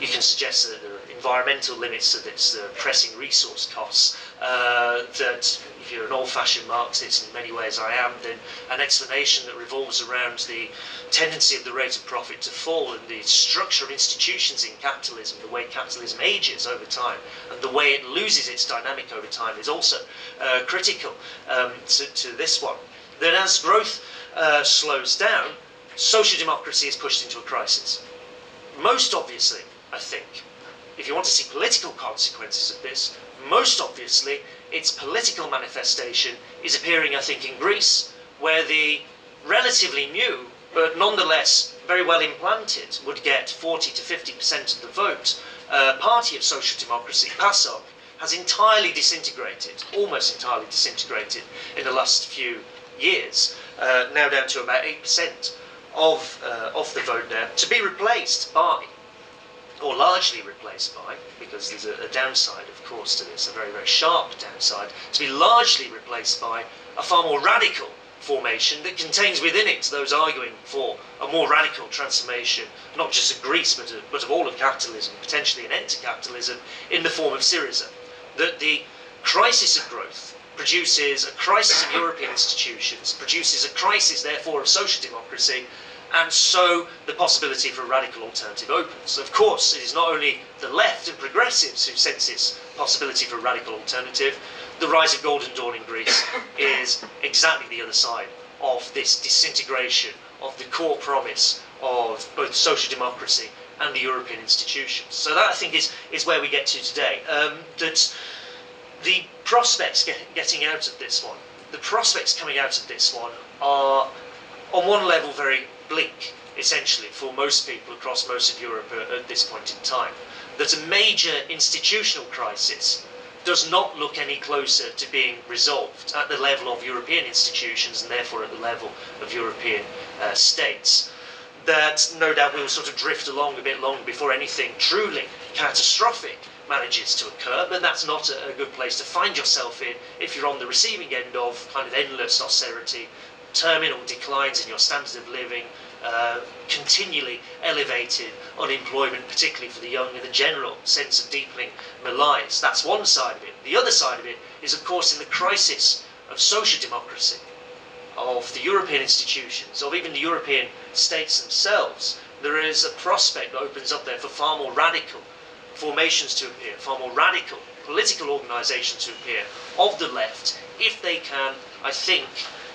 you can suggest that there are environmental limits to this, there are pressing resource costs, that if you're an old-fashioned Marxist, in many ways I am, then an explanation that revolves around the tendency of the rate of profit to fall and the structure of institutions in capitalism, the way capitalism ages over time and the way it loses its dynamic over time is also critical to this one. Then as growth slows down, social democracy is pushed into a crisis. Most obviously, I think, if you want to see political consequences of this, most obviously its political manifestation is appearing, I think, in Greece, where the relatively new, but nonetheless very well implanted, would get 40 to 50% of the vote, party of social democracy, PASOK, has entirely disintegrated, almost entirely disintegrated in the last few years, now down to about 8% of the vote now, to be replaced by, or largely replaced by, because there's a downside, of course, to this, a very, very sharp downside, to be largely replaced by a far more radical formation that contains within it those arguing for a more radical transformation, not just of Greece, but of all of capitalism, potentially an end to capitalism, in the form of Syriza. That the crisis of growth produces a crisis of European institutions, produces a crisis, therefore, of social democracy, and so the possibility for a radical alternative opens. Of course, it is not only the left and progressives who sense this possibility for a radical alternative. The rise of Golden Dawn in Greece is exactly the other side of this disintegration of the core promise of both social democracy and the European institutions. So that, I think, is where we get to today. That the prospects getting out of this one, the prospects coming out of this one are, on one level, very bleak, essentially, for most people across most of Europe at this point in time. That a major institutional crisis does not look any closer to being resolved at the level of European institutions and therefore at the level of European states. That no doubt we will sort of drift along a bit long before anything truly catastrophic manages to occur, but that's not a good place to find yourself in if you're on the receiving end of kind of endless austerity, terminal declines in your standard of living, continually elevated unemployment, particularly for the young, and the general sense of deepening malaise. That's one side of it. The other side of it is, of course, in the crisis of social democracy, of the European institutions, of even the European states themselves. There is a prospect that opens up there for far more radical formations to appear, far more radical political organisations to appear of the left, if they can, I think,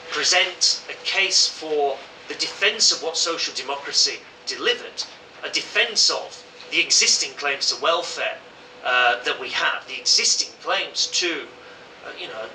present a case for the defence of what social democracy delivered, a defence of the existing claims to welfare that we have, the existing claims to, you know,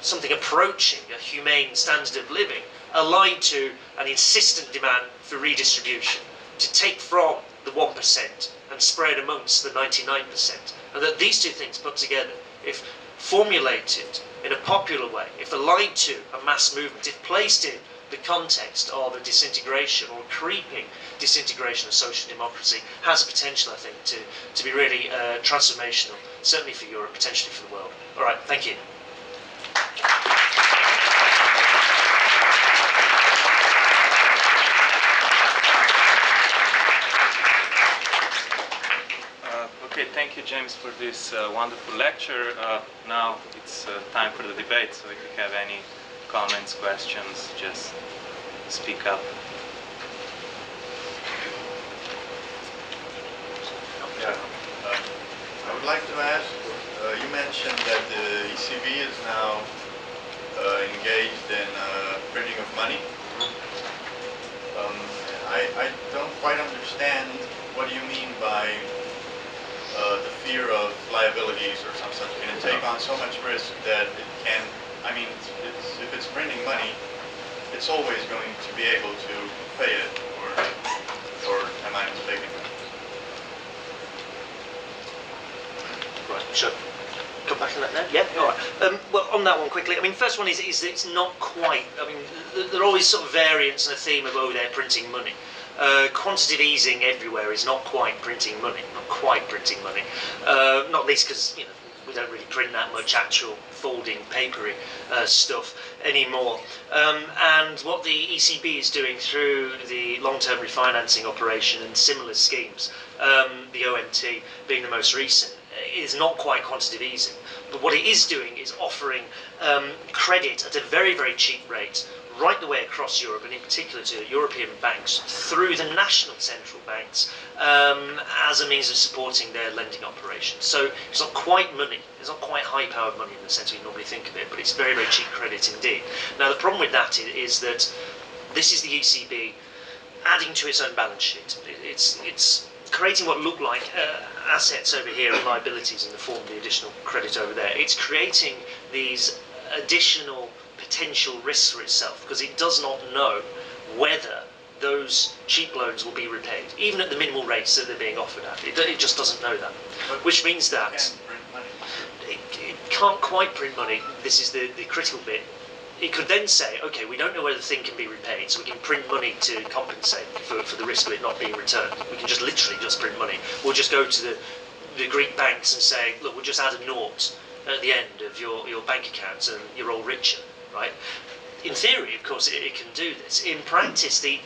something approaching a humane standard of living, allied to an insistent demand for redistribution, to take from the 1% and spread amongst the 99%. And that these two things put together, if formulated in a popular way, if allied to a mass movement, if placed in the context of a disintegration or creeping disintegration of social democracy, has a potential, I think, to be really transformational, certainly for Europe, potentially for the world. All right, thank you. Thank you, James, for this wonderful lecture. Now it's time for the debate, so if you have any comments, questions, just speak up. Yeah. I would like to ask, you mentioned that the ECB is now engaged in printing of money. I don't quite understand what you mean by the fear of liabilities or some such, and take on so much risk that it can, I mean, if it's printing money, it's always going to be able to pay it, or am I mistaken? Right, sure. Come back to that now? Yeah, all right. Well, on that one quickly, I mean, first one is it's not quite, I mean, there are always sort of variants in the theme of, oh, they're printing money. Quantitative easing everywhere is not quite printing money, not least because, you know, we don't really print that much actual folding, papery stuff anymore. And what the ECB is doing through the long-term refinancing operation and similar schemes, the OMT being the most recent, is not quite quantitative easing. But what it is doing is offering credit at a very, very cheap rate right the way across Europe, and in particular to European banks, through the national central banks, as a means of supporting their lending operations. So it's not quite money, it's not quite high-powered money in the sense we normally think of it, but it's very, very cheap credit indeed. Now, the problem with that is that this is the ECB adding to its own balance sheet. It's creating what look like assets over here and liabilities in the form of the additional credit over there. It's creating these additional potential risk for itself, because it does not know whether those cheap loans will be repaid, even at the minimal rates that they're being offered at. It just doesn't know that, which means that it can't quite print money. This is the critical bit. It could then say, okay, we don't know whether the thing can be repaid, so we can print money to compensate for the risk of it not being returned. We can just literally just print money. We'll just go to the Greek banks and say, look, we'll just add a nought at the end of your bank accounts and you're all richer. Right? In theory, of course, it can do this. In practice, the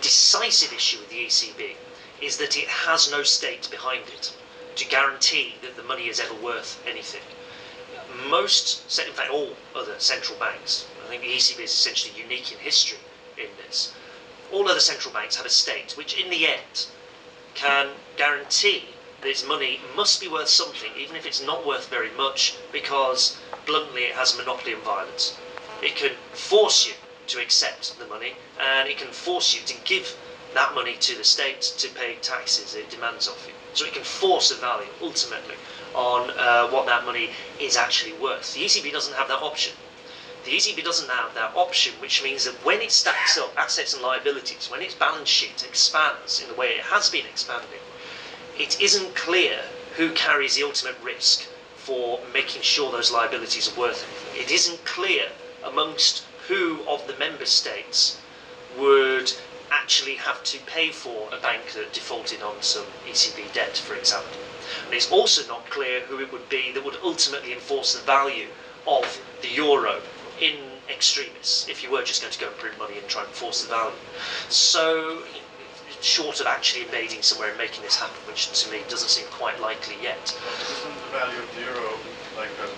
decisive issue with the ECB is that it has no state behind it to guarantee that the money is ever worth anything. Most, in fact, all other central banks, I think the ECB is essentially unique in history in this, all other central banks have a state which, in the end, can guarantee that its money must be worth something, even if it's not worth very much, because bluntly, it has a monopoly on violence. It can force you to accept the money, and it can force you to give that money to the state to pay taxes it demands of you. So it can force a value, ultimately, on what that money is actually worth. The ECB doesn't have that option. The ECB doesn't have that option, which means that when it stacks up assets and liabilities, when its balance sheet expands in the way it has been expanding, it isn't clear who carries the ultimate risk for making sure those liabilities are worth anything. It isn't clear amongst who of the member states would actually have to pay for a bank that defaulted on some ECB debt, for example. And it's also not clear who it would be that would ultimately enforce the value of the euro in extremis, if you were just going to go and print money and try and force the value. So, short of actually invading somewhere and making this happen, which to me doesn't seem quite likely yet. Isn't the value of the euro like a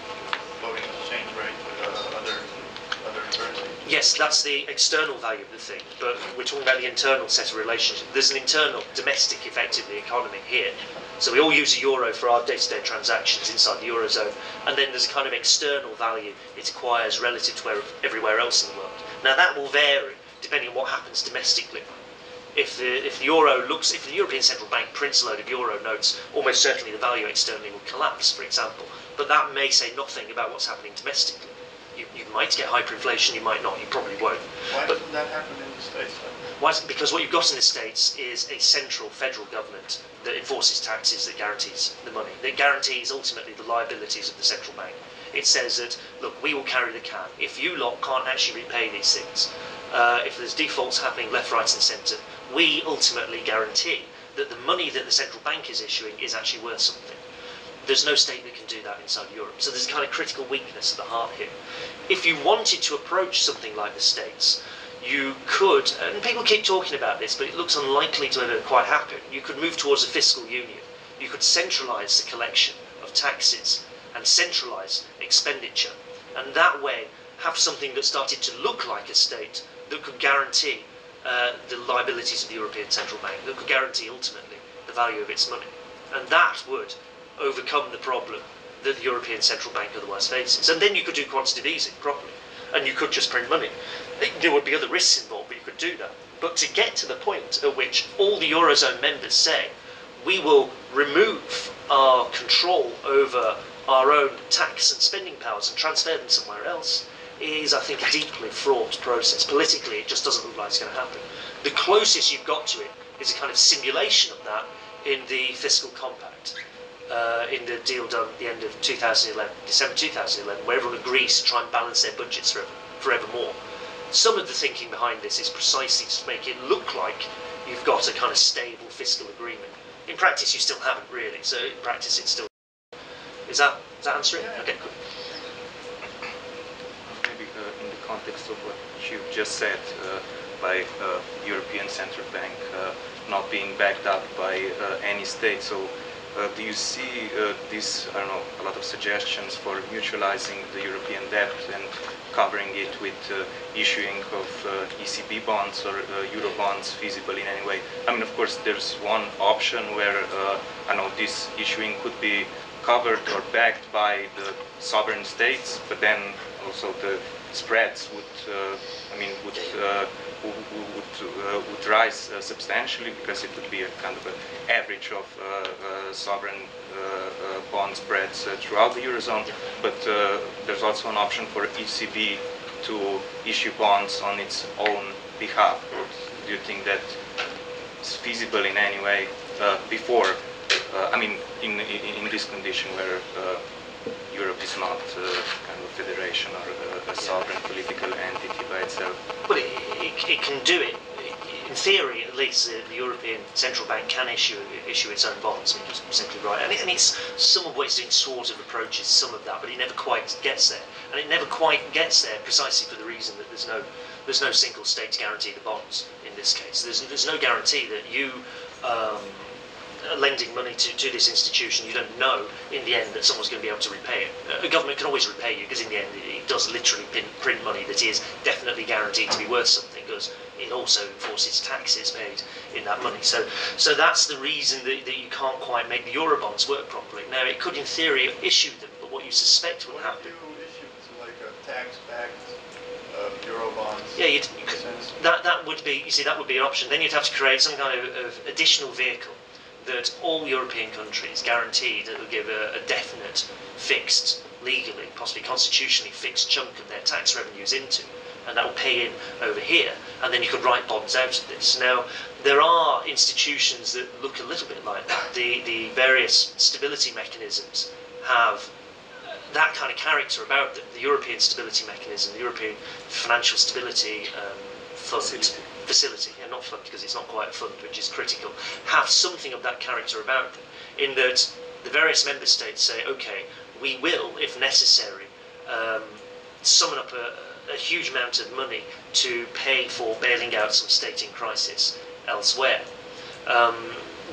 floating exchange rate with other currencies? Yes, that's the external value of the thing, but we're talking about the internal set of relationships. There's an internal, domestic, effectively, economy here. So we all use the euro for our day-to-day transactions inside the eurozone, and then there's a kind of external value it acquires relative to everywhere else in the world. Now that will vary depending on what happens domestically. If the euro looks, if the European Central Bank prints a load of euro notes, almost certainly the value externally will collapse, for example. But that may say nothing about what's happening domestically. You might get hyperinflation, you might not, you probably won't. Why doesn't that happen in the States? Why? Because what you've got in the States is a central federal government that enforces taxes, that guarantees the money, that guarantees ultimately the liabilities of the central bank. It says that, look, we will carry the can. If you lot can't actually repay these things, if there's defaults happening left, right and centre, we ultimately guarantee that the money that the central bank is issuing is actually worth something. There's no state that can do that inside Europe. So there's a kind of critical weakness at the heart here. If you wanted to approach something like the States, you could, and people keep talking about this, but it looks unlikely to ever quite happen, you could move towards a fiscal union. You could centralise the collection of taxes and centralise expenditure, and that way have something that started to look like a state that could guarantee the liabilities of the European Central Bank, that could guarantee ultimately the value of its money. And that would overcome the problem that the European Central Bank otherwise faces. And then you could do quantitative easing properly, and you could just print money. There would be other risks involved, but you could do that. But to get to the point at which all the Eurozone members say, we will remove our control over our own tax and spending powers and transfer them somewhere else, is, I think, a deeply fraught process. Politically, it just doesn't look like it's going to happen. The closest you've got to it is a kind of simulation of that in the fiscal compact, in the deal done at the end of 2011, December 2011, where everyone agrees to try and balance their budgets forevermore. Some of the thinking behind this is precisely to make it look like you've got a kind of stable fiscal agreement. In practice, you still haven't really, so in practice it's still... Is that answering? Yeah. Okay, good. Maybe in the context of what you just said, by European Central Bank not being backed up by any state, so do you see this, I don't know, a lot of suggestions for mutualizing the European debt and covering it with issuing of ECB bonds or Euro bonds feasible in any way? I mean, of course, there's one option where, I know, this issuing could be covered or backed by the sovereign states, but then also the spreads would, would rise substantially, because it would be a kind of an average of sovereign bond spreads throughout the Eurozone. But there's also an option for ECB to issue bonds on its own behalf. Do you think that it's feasible in any way before? I mean, in this condition where Europe is not kind of a federation or a sovereign political entity by itself. Well, it can do it. In theory, at least, the European Central Bank can issue its own bonds. I mean, just simply right. And it's some of what it's doing sort of approaches some of that, but it never quite gets there. And it never quite gets there precisely for the reason that there's no single state to guarantee the bonds in this case. There's no guarantee that you... lending money to this institution, you don't know in the end that someone's going to be able to repay it. A government can always repay you, because in the end it does literally print money that is definitely guaranteed to be worth something, because it also enforces taxes paid in that money. So that's the reason that you can't quite make the Eurobonds work properly. Now, it could in theory issue them, but what you suspect will happen... Would you issue like a tax-backed Eurobonds? Yeah, that would be, you see, that would be an option. Then you'd have to create some kind of additional vehicle that all European countries guaranteed that will give a definite, fixed, legally, possibly constitutionally fixed chunk of their tax revenues into, and that will pay in over here, and then you could write bonds out of this. Now, there are institutions that look a little bit like that. The various stability mechanisms have that kind of character about them. The European Stability Mechanism, the European Financial Stability Facility, and not fund, because it's not quite a fund, which is critical, have something of that character about them, in that the various member states say, okay, we will, if necessary, summon up a huge amount of money to pay for bailing out some state in crisis elsewhere.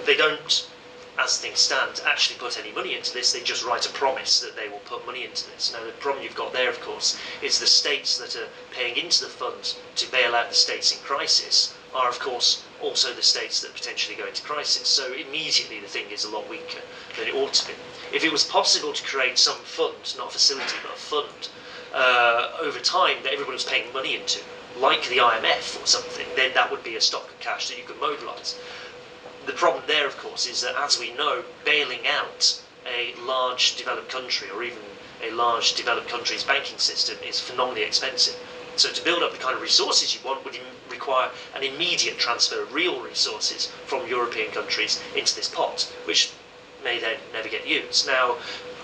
They don't, as things stand, actually put any money into this. They just write a promise that they will put money into this. Now, the problem you've got there, of course, is the states that are paying into the fund to bail out the states in crisis are, of course, also the states that potentially go into crisis. So immediately the thing is a lot weaker than it ought to be. If it was possible to create some fund, not a facility, but a fund, over time that everyone was paying money into, like the IMF or something, then that would be a stock of cash that you could mobilise. The problem there, of course, is that, as we know, bailing out a large developed country, or even a large developed country's banking system is phenomenally expensive. So to build up the kind of resources you want would require an immediate transfer of real resources from European countries into this pot, which may then never get used. Now,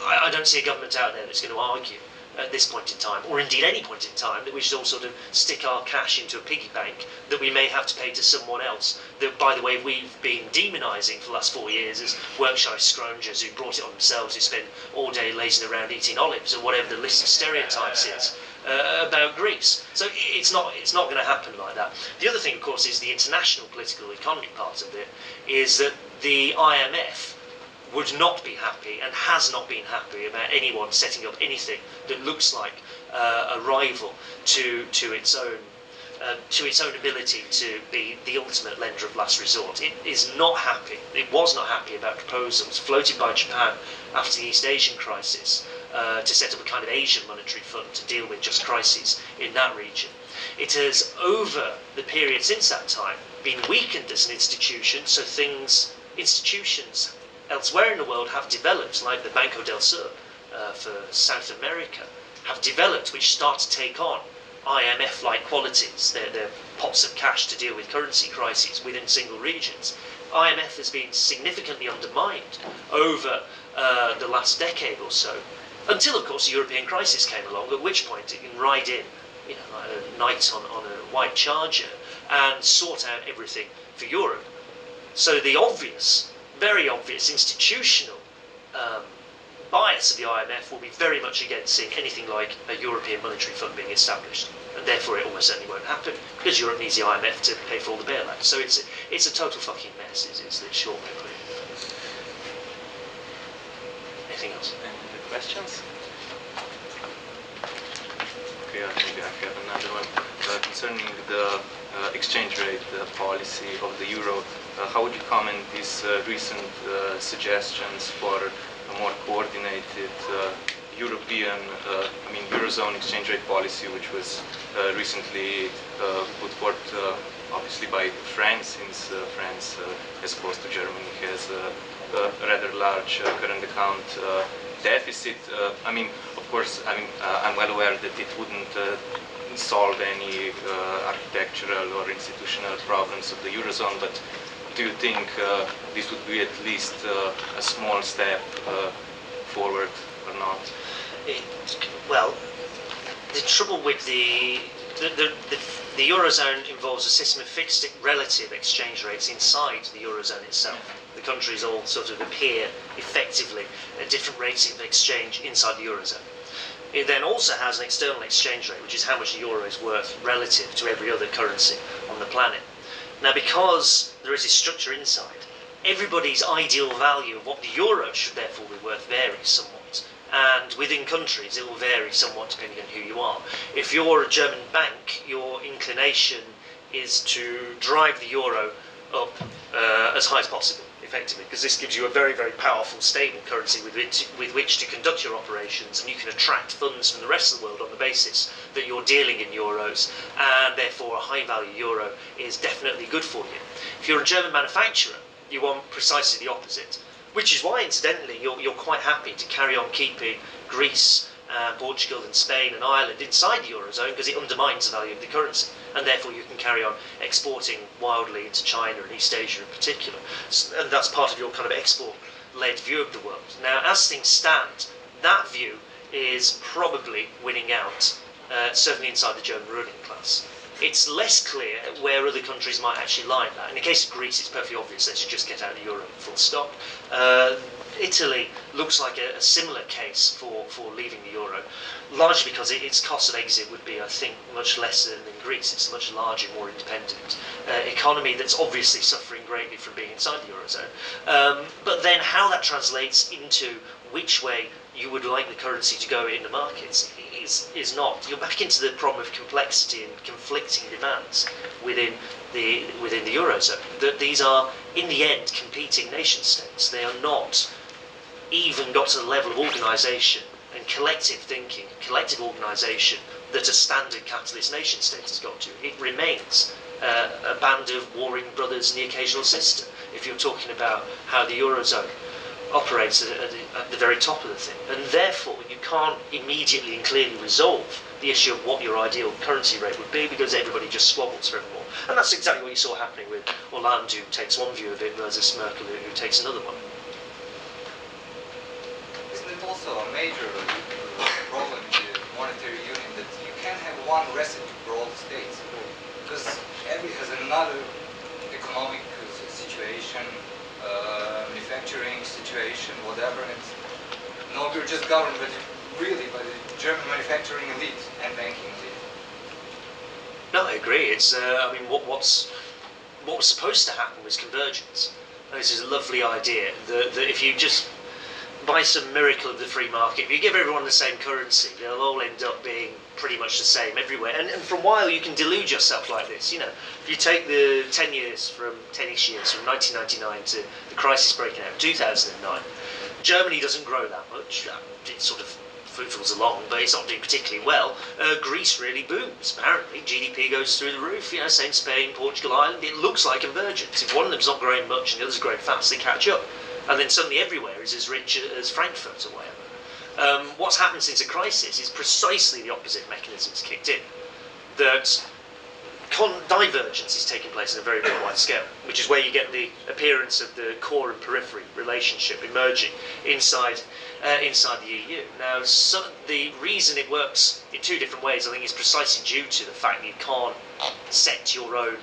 I don't see a government out there that's going to argue at this point in time, or indeed any point in time, that we should all sort of stick our cash into a piggy bank that we may have to pay to someone else, that, by the way, we've been demonising for the last 4 years as work-shy scroungers who brought it on themselves, who spend all day lazing around eating olives, or whatever the list of stereotypes is about Greece. So it's not going to happen like that. The other thing, of course, is the international political economy part of it, is that the IMF would not be happy and has not been happy about anyone setting up anything that looks like a rival to its own ability to be the ultimate lender of last resort. It is not happy. It was not happy about proposals floated by Japan after the East Asian crisis to set up a kind of Asian monetary fund to deal with just crises in that region. It has, over the period since that time, been weakened as an institution, so institutions elsewhere in the world have developed, like the Banco del Sur for South America, have developed, which start to take on IMF-like qualities. They're pots of cash to deal with currency crises within single regions. IMF has been significantly undermined over the last decade or so, until, of course, the European crisis came along, at which point it can ride in, you know, like a knight on a white charger, and sort out everything for Europe. So the very obvious institutional bias of the IMF will be very much against seeing anything like a European monetary fund being established, and therefore it almost certainly won't happen, because Europe needs the IMF to pay for all the bailouts. So it's a total fucking mess, is the short memory. Anything else? Any questions? Okay, I think I have another one. Concerning the exchange rate policy of the euro, how would you comment these recent suggestions for a more coordinated European, Eurozone exchange rate policy, which was recently put forth obviously by France, since France, as opposed to Germany, has a rather large current account deficit. I'm well aware that it wouldn't solve any architectural or institutional problems of the Eurozone, but do you think this would be at least a small step forward or not? Well, the trouble with the Eurozone involves a system of fixed relative exchange rates inside the Eurozone itself. The countries all sort of appear effectively at different rates of exchange inside the Eurozone. It then also has an external exchange rate, which is how much the euro is worth relative to every other currency on the planet. Now, because there is this structure inside, everybody's ideal value of what the euro should therefore be worth varies somewhat. And within countries, it will vary somewhat depending on who you are. If you're a German bank, your inclination is to drive the euro up as high as possible, effectively, because this gives you a very, very powerful, stable currency with which to conduct your operations, and you can attract funds from the rest of the world on the basis that you're dealing in euros, and therefore a high-value euro is definitely good for you. If you're a German manufacturer, you want precisely the opposite, which is why, incidentally, you're quite happy to carry on keeping Greece, Portugal and Spain and Ireland inside the Eurozone, because it undermines the value of the currency, and therefore you can carry on exporting wildly into China and East Asia in particular. And that's part of your kind of export-led view of the world. Now, as things stand, that view is probably winning out, certainly inside the German ruling class. It's less clear where other countries might actually lie in that. In the case of Greece, it's perfectly obvious they should just get out of the euro, full stop. Italy looks like a similar case for leaving the euro, largely because its cost of exit would be, I think, much lesser than Greece. It's a much larger, more independent economy that's obviously suffering greatly from being inside the eurozone. But then how that translates into which way you would like the currency to go in the markets is not. You're back into the problem of complexity and conflicting demands within the eurozone. That these are, in the end, competing nation states. They are not even got to the level of organisation and collective thinking, collective organisation that a standard capitalist nation state has got to. It remains a band of warring brothers and the occasional sister, if you're talking about how the eurozone operates at the very top of the thing. And therefore, you can't immediately and clearly resolve the issue of what your ideal currency rate would be, because everybody just squabbles for evermore. And that's exactly what you saw happening with Hollande, who takes one view of it, versus Merkel, who takes another one. Isn't it also a major problem in the monetary union that you can't have one recipe for all the states? Because every has another economic situation, manufacturing situation, whatever. And no, we're just governed by the, really by the German manufacturing elite and banking elite. No, I agree. It's I mean, what was supposed to happen was convergence. And this is a lovely idea that if you just by some miracle of the free market, if you give everyone the same currency, they'll all end up being pretty much the same everywhere. And for a while you can delude yourself like this. You know, if you take the 10-ish years from 1999 to the crisis breaking out in 2009, Germany doesn't grow that much. It sort of footfalls along, but it's not doing particularly well. Greece really booms, apparently. GDP goes through the roof, you know, same Spain, Portugal, Ireland. It looks like convergence. If one of them's not growing much and the other's growing fast, they catch up. And then suddenly everywhere is as rich as Frankfurt or whatever. What's happened since the crisis is precisely the opposite mechanisms kicked in. That divergence is taking place on a very, very wide scale, which is where you get the appearance of the core and periphery relationship emerging inside the EU. Now, the reason it works in two different ways, I think, is precisely due to the fact that you can't set your own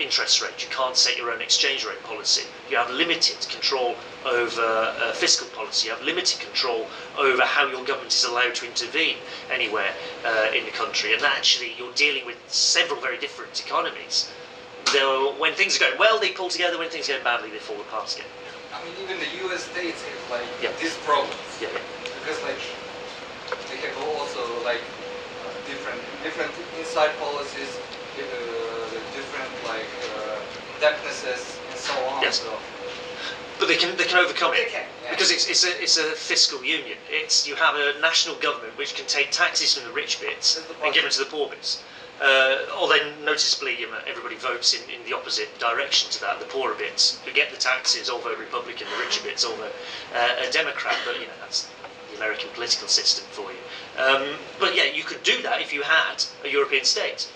interest rate, you can't set your own exchange rate policy, you have limited control over fiscal policy, you have limited control over how your government is allowed to intervene anywhere in the country, and actually you're dealing with several very different economies. Though when things are going well they pull together, when things go badly they fall apart again. I mean, even the US states have like these problems, because like they have also like different inside policies, different like indebtednesses and so on. Yes. So. But they can overcome it, because it's a fiscal union. It's, you have a national government which can take taxes from the rich bits and give them to the poor bits. Although noticeably, you know, everybody votes in the opposite direction to that. The poorer bits who get the taxes all vote Republican, the richer bits all vote a Democrat. But you know, that's the American political system for you. But yeah, you could do that if you had a European state.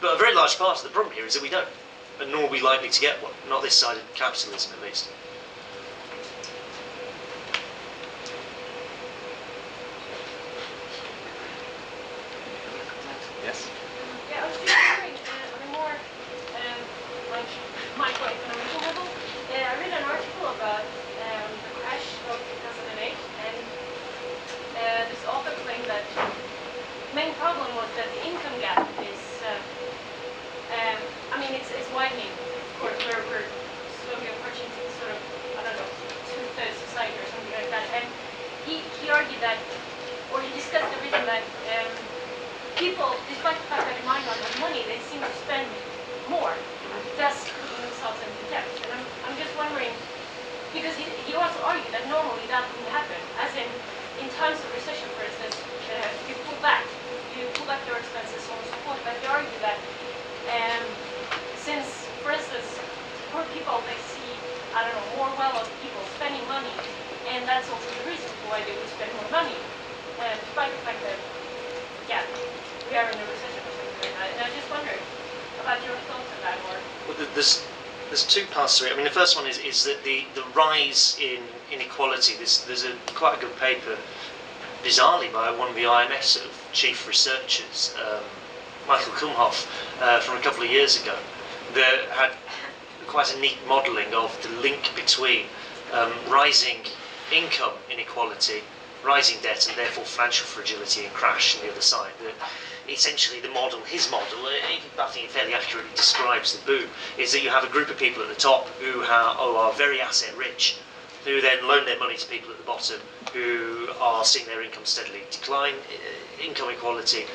But a very large part of the problem here is that we don't, and nor are we likely to get one, not this side of capitalism at least. Yes? Yeah, I was just wondering, on a more like microeconomical level, I read an article about the crash of 2008, and this author claimed that the main problem was that the income gap is I mean, it's widening, of course, we're slowly approaching sort of, I don't know, two-thirds society or something like that. And he argued that, or he discussed the reason that people, despite the fact that they might not have money, they seem to spend more, thus putting themselves into debt. And I'm just wondering, because he also argued that normally that wouldn't happen, as in times of recession, for instance, you pull back, your expenses, so on and so forth, but he argued that since, for instance, poor people, they see, I don't know, more well of people spending money, and that's also the reason why they would spend more money, despite the fact that, yeah, we are in a recession or something like that. And I just wonder about your thoughts on that. Or well, there's two parts to it. I mean, the first one is that the rise in inequality. There's quite a good paper, bizarrely, by one of the IMF sort of chief researchers, Michael Kumhoff, from a couple of years ago, that had quite a neat modelling of the link between rising income inequality, rising debt, and therefore financial fragility and crash on the other side. That essentially the model, his model, I think it fairly accurately describes the boom, is that you have a group of people at the top who are very asset rich, who then loan their money to people at the bottom who are seeing their income steadily decline, income equality.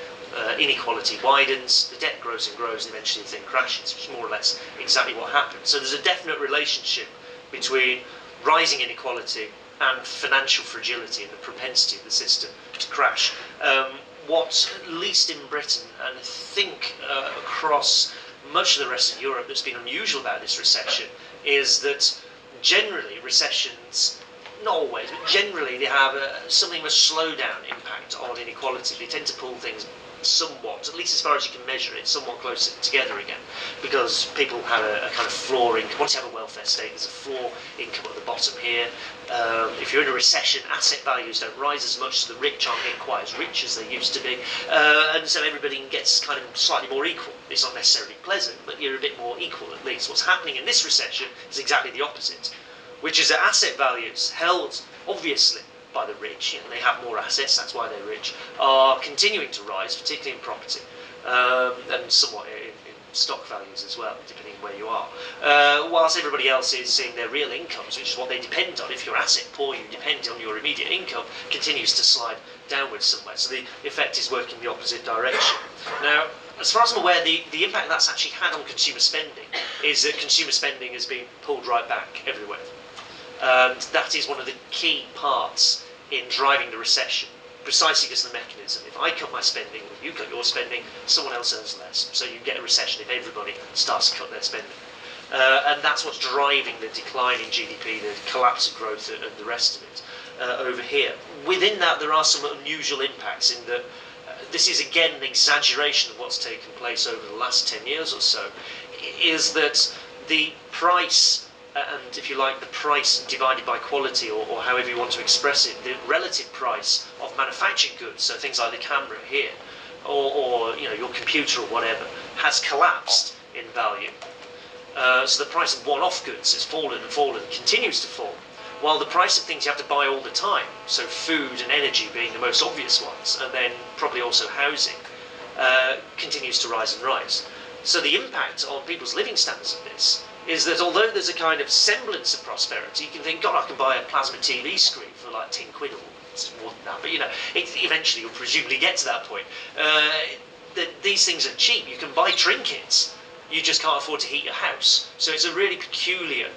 Inequality widens, the debt grows and grows, and eventually the thing crashes, which is more or less exactly what happened. So there's a definite relationship between rising inequality and financial fragility and the propensity of the system to crash. What's, at least in Britain, and I think across much of the rest of Europe, that's been unusual about this recession is that generally recessions not always, but generally they have something of a slowdown impact on inequality. They tend to pull things somewhat, at least as far as you can measure it, somewhat closer together again, because people have a kind of floor income. Once you have a welfare state, there's a floor income at the bottom here. If you're in a recession, asset values don't rise as much, so the rich aren't getting quite as rich as they used to be, and so everybody gets kind of slightly more equal. It's not necessarily pleasant, but you're a bit more equal at least. What's happening in this recession is exactly the opposite, which is that asset values held, obviously, by the rich, you know, they have more assets, that's why they're rich, are continuing to rise, particularly in property, and somewhat in stock values as well, depending on where you are. Whilst everybody else is seeing their real incomes, which is what they depend on, if you're asset poor, you depend on your immediate income, continues to slide downwards somewhere. So the effect is working the opposite direction. Now, as far as I'm aware, the impact that's actually had on consumer spending is that consumer spending has been pulled right back everywhere. And that is one of the key parts in driving the recession, precisely because of the mechanism. If I cut my spending, if you cut your spending, someone else earns less. So you get a recession if everybody starts to cut their spending. And that's what's driving the decline in GDP, the collapse of growth and the rest of it over here. Within that, there are some unusual impacts in that this is, again, an exaggeration of what's taken place over the last 10 years or so, is that the price and, if you like, the price divided by quality, or however you want to express it, the relative price of manufactured goods, so things like the camera here, or you know, your computer or whatever, has collapsed in value. So the price of one-off goods has fallen and fallen, continues to fall, while the price of things you have to buy all the time, so food and energy being the most obvious ones, and then probably also housing, continues to rise and rise. So the impact on people's living standards of this is that although there's a kind of semblance of prosperity, you can think, God, I can buy a plasma TV screen for like 10 quid or more than that, but you know, eventually you'll presumably get to that point. These things are cheap, you can buy trinkets, you just can't afford to heat your house. So it's a really peculiar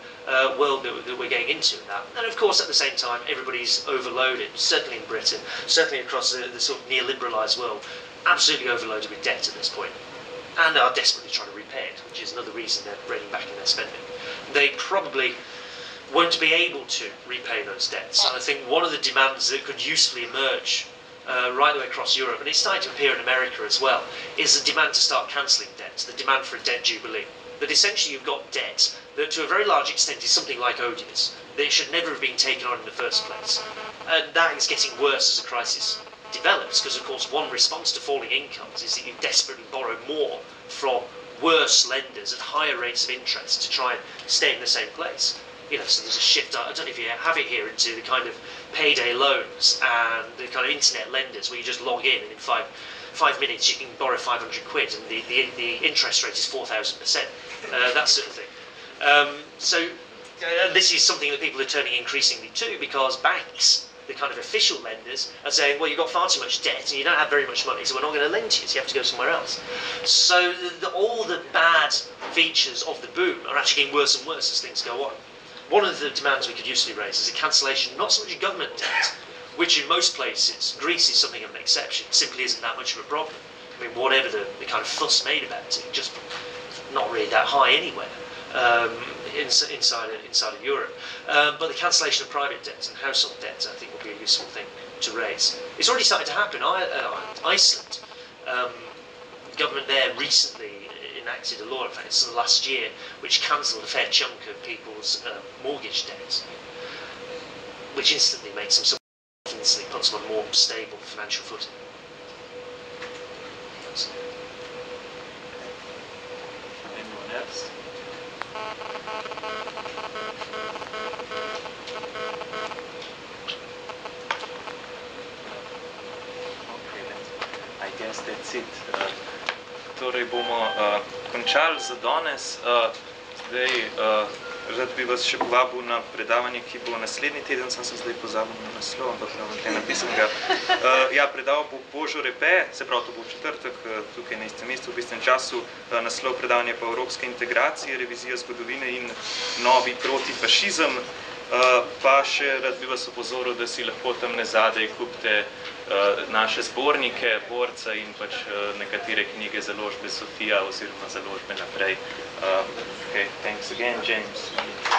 world that we're getting into now. And of course, at the same time, everybody's overloaded, certainly in Britain, certainly across the sort of neoliberalised world, absolutely overloaded with debt at this point, and are desperately trying to repay it, which is another reason they're reining back in their spending. They probably won't be able to repay those debts, and I think one of the demands that could usefully emerge right the way across Europe, and it's starting to appear in America as well, is the demand to start cancelling debts, the demand for a debt jubilee. That essentially you've got debt that to a very large extent is something like odious, that it should never have been taken on in the first place. And that is getting worse as a crisis develops, because of course one response to falling incomes is that you desperately borrow more from worse lenders at higher rates of interest to try and stay in the same place. You know, so there's a shift, I don't know if you have it here, into the kind of payday loans and the kind of internet lenders where you just log in and in five minutes you can borrow 500 quid and the interest rate is 4,000%, that sort of thing. This is something that people are turning increasingly to, because banks, the kind of official lenders, are saying, well, you've got far too much debt and you don't have very much money, so we're not going to lend to you, so you have to go somewhere else. So all the bad features of the boom are actually getting worse and worse as things go on. One of the demands we could usefully raise is a cancellation, not so much of government debt, which in most places, Greece is something of an exception, simply isn't that much of a problem. I mean, whatever the kind of fuss made about it, just not really that high anywhere. Inside of Europe. But the cancellation of private debts and household debts, I think, will be a useful thing to raise. It's already started to happen. Iceland, the government there recently enacted a law, in fact, it's the last year, which cancelled a fair chunk of people's mortgage debts, which instantly makes them, instantly puts them on more stable financial footing. Yes. Anyone else? Okay, then. I guess that's it. Torej bomo končali za danes. Zdaj, rad bi vas še povabil na predavanje, ki bo naslednji teden, sem zdaj pozabil na naslov, ampak ravno te napisam ga. Ja, predaval bo Božo Repe, se pravi, to bo v četrtek, tukaj na istem mestu, v istem času, naslov predavanja pa Evropske integracije, revizija zgodovine in novi protifašizem. Pa še rad bi vas opozoril, da si lahko tam nezadej kupite naše zbornike, borca in pač nekatere knjige založbe Sofija oziroma založbe naprej. Okay, thanks again, James.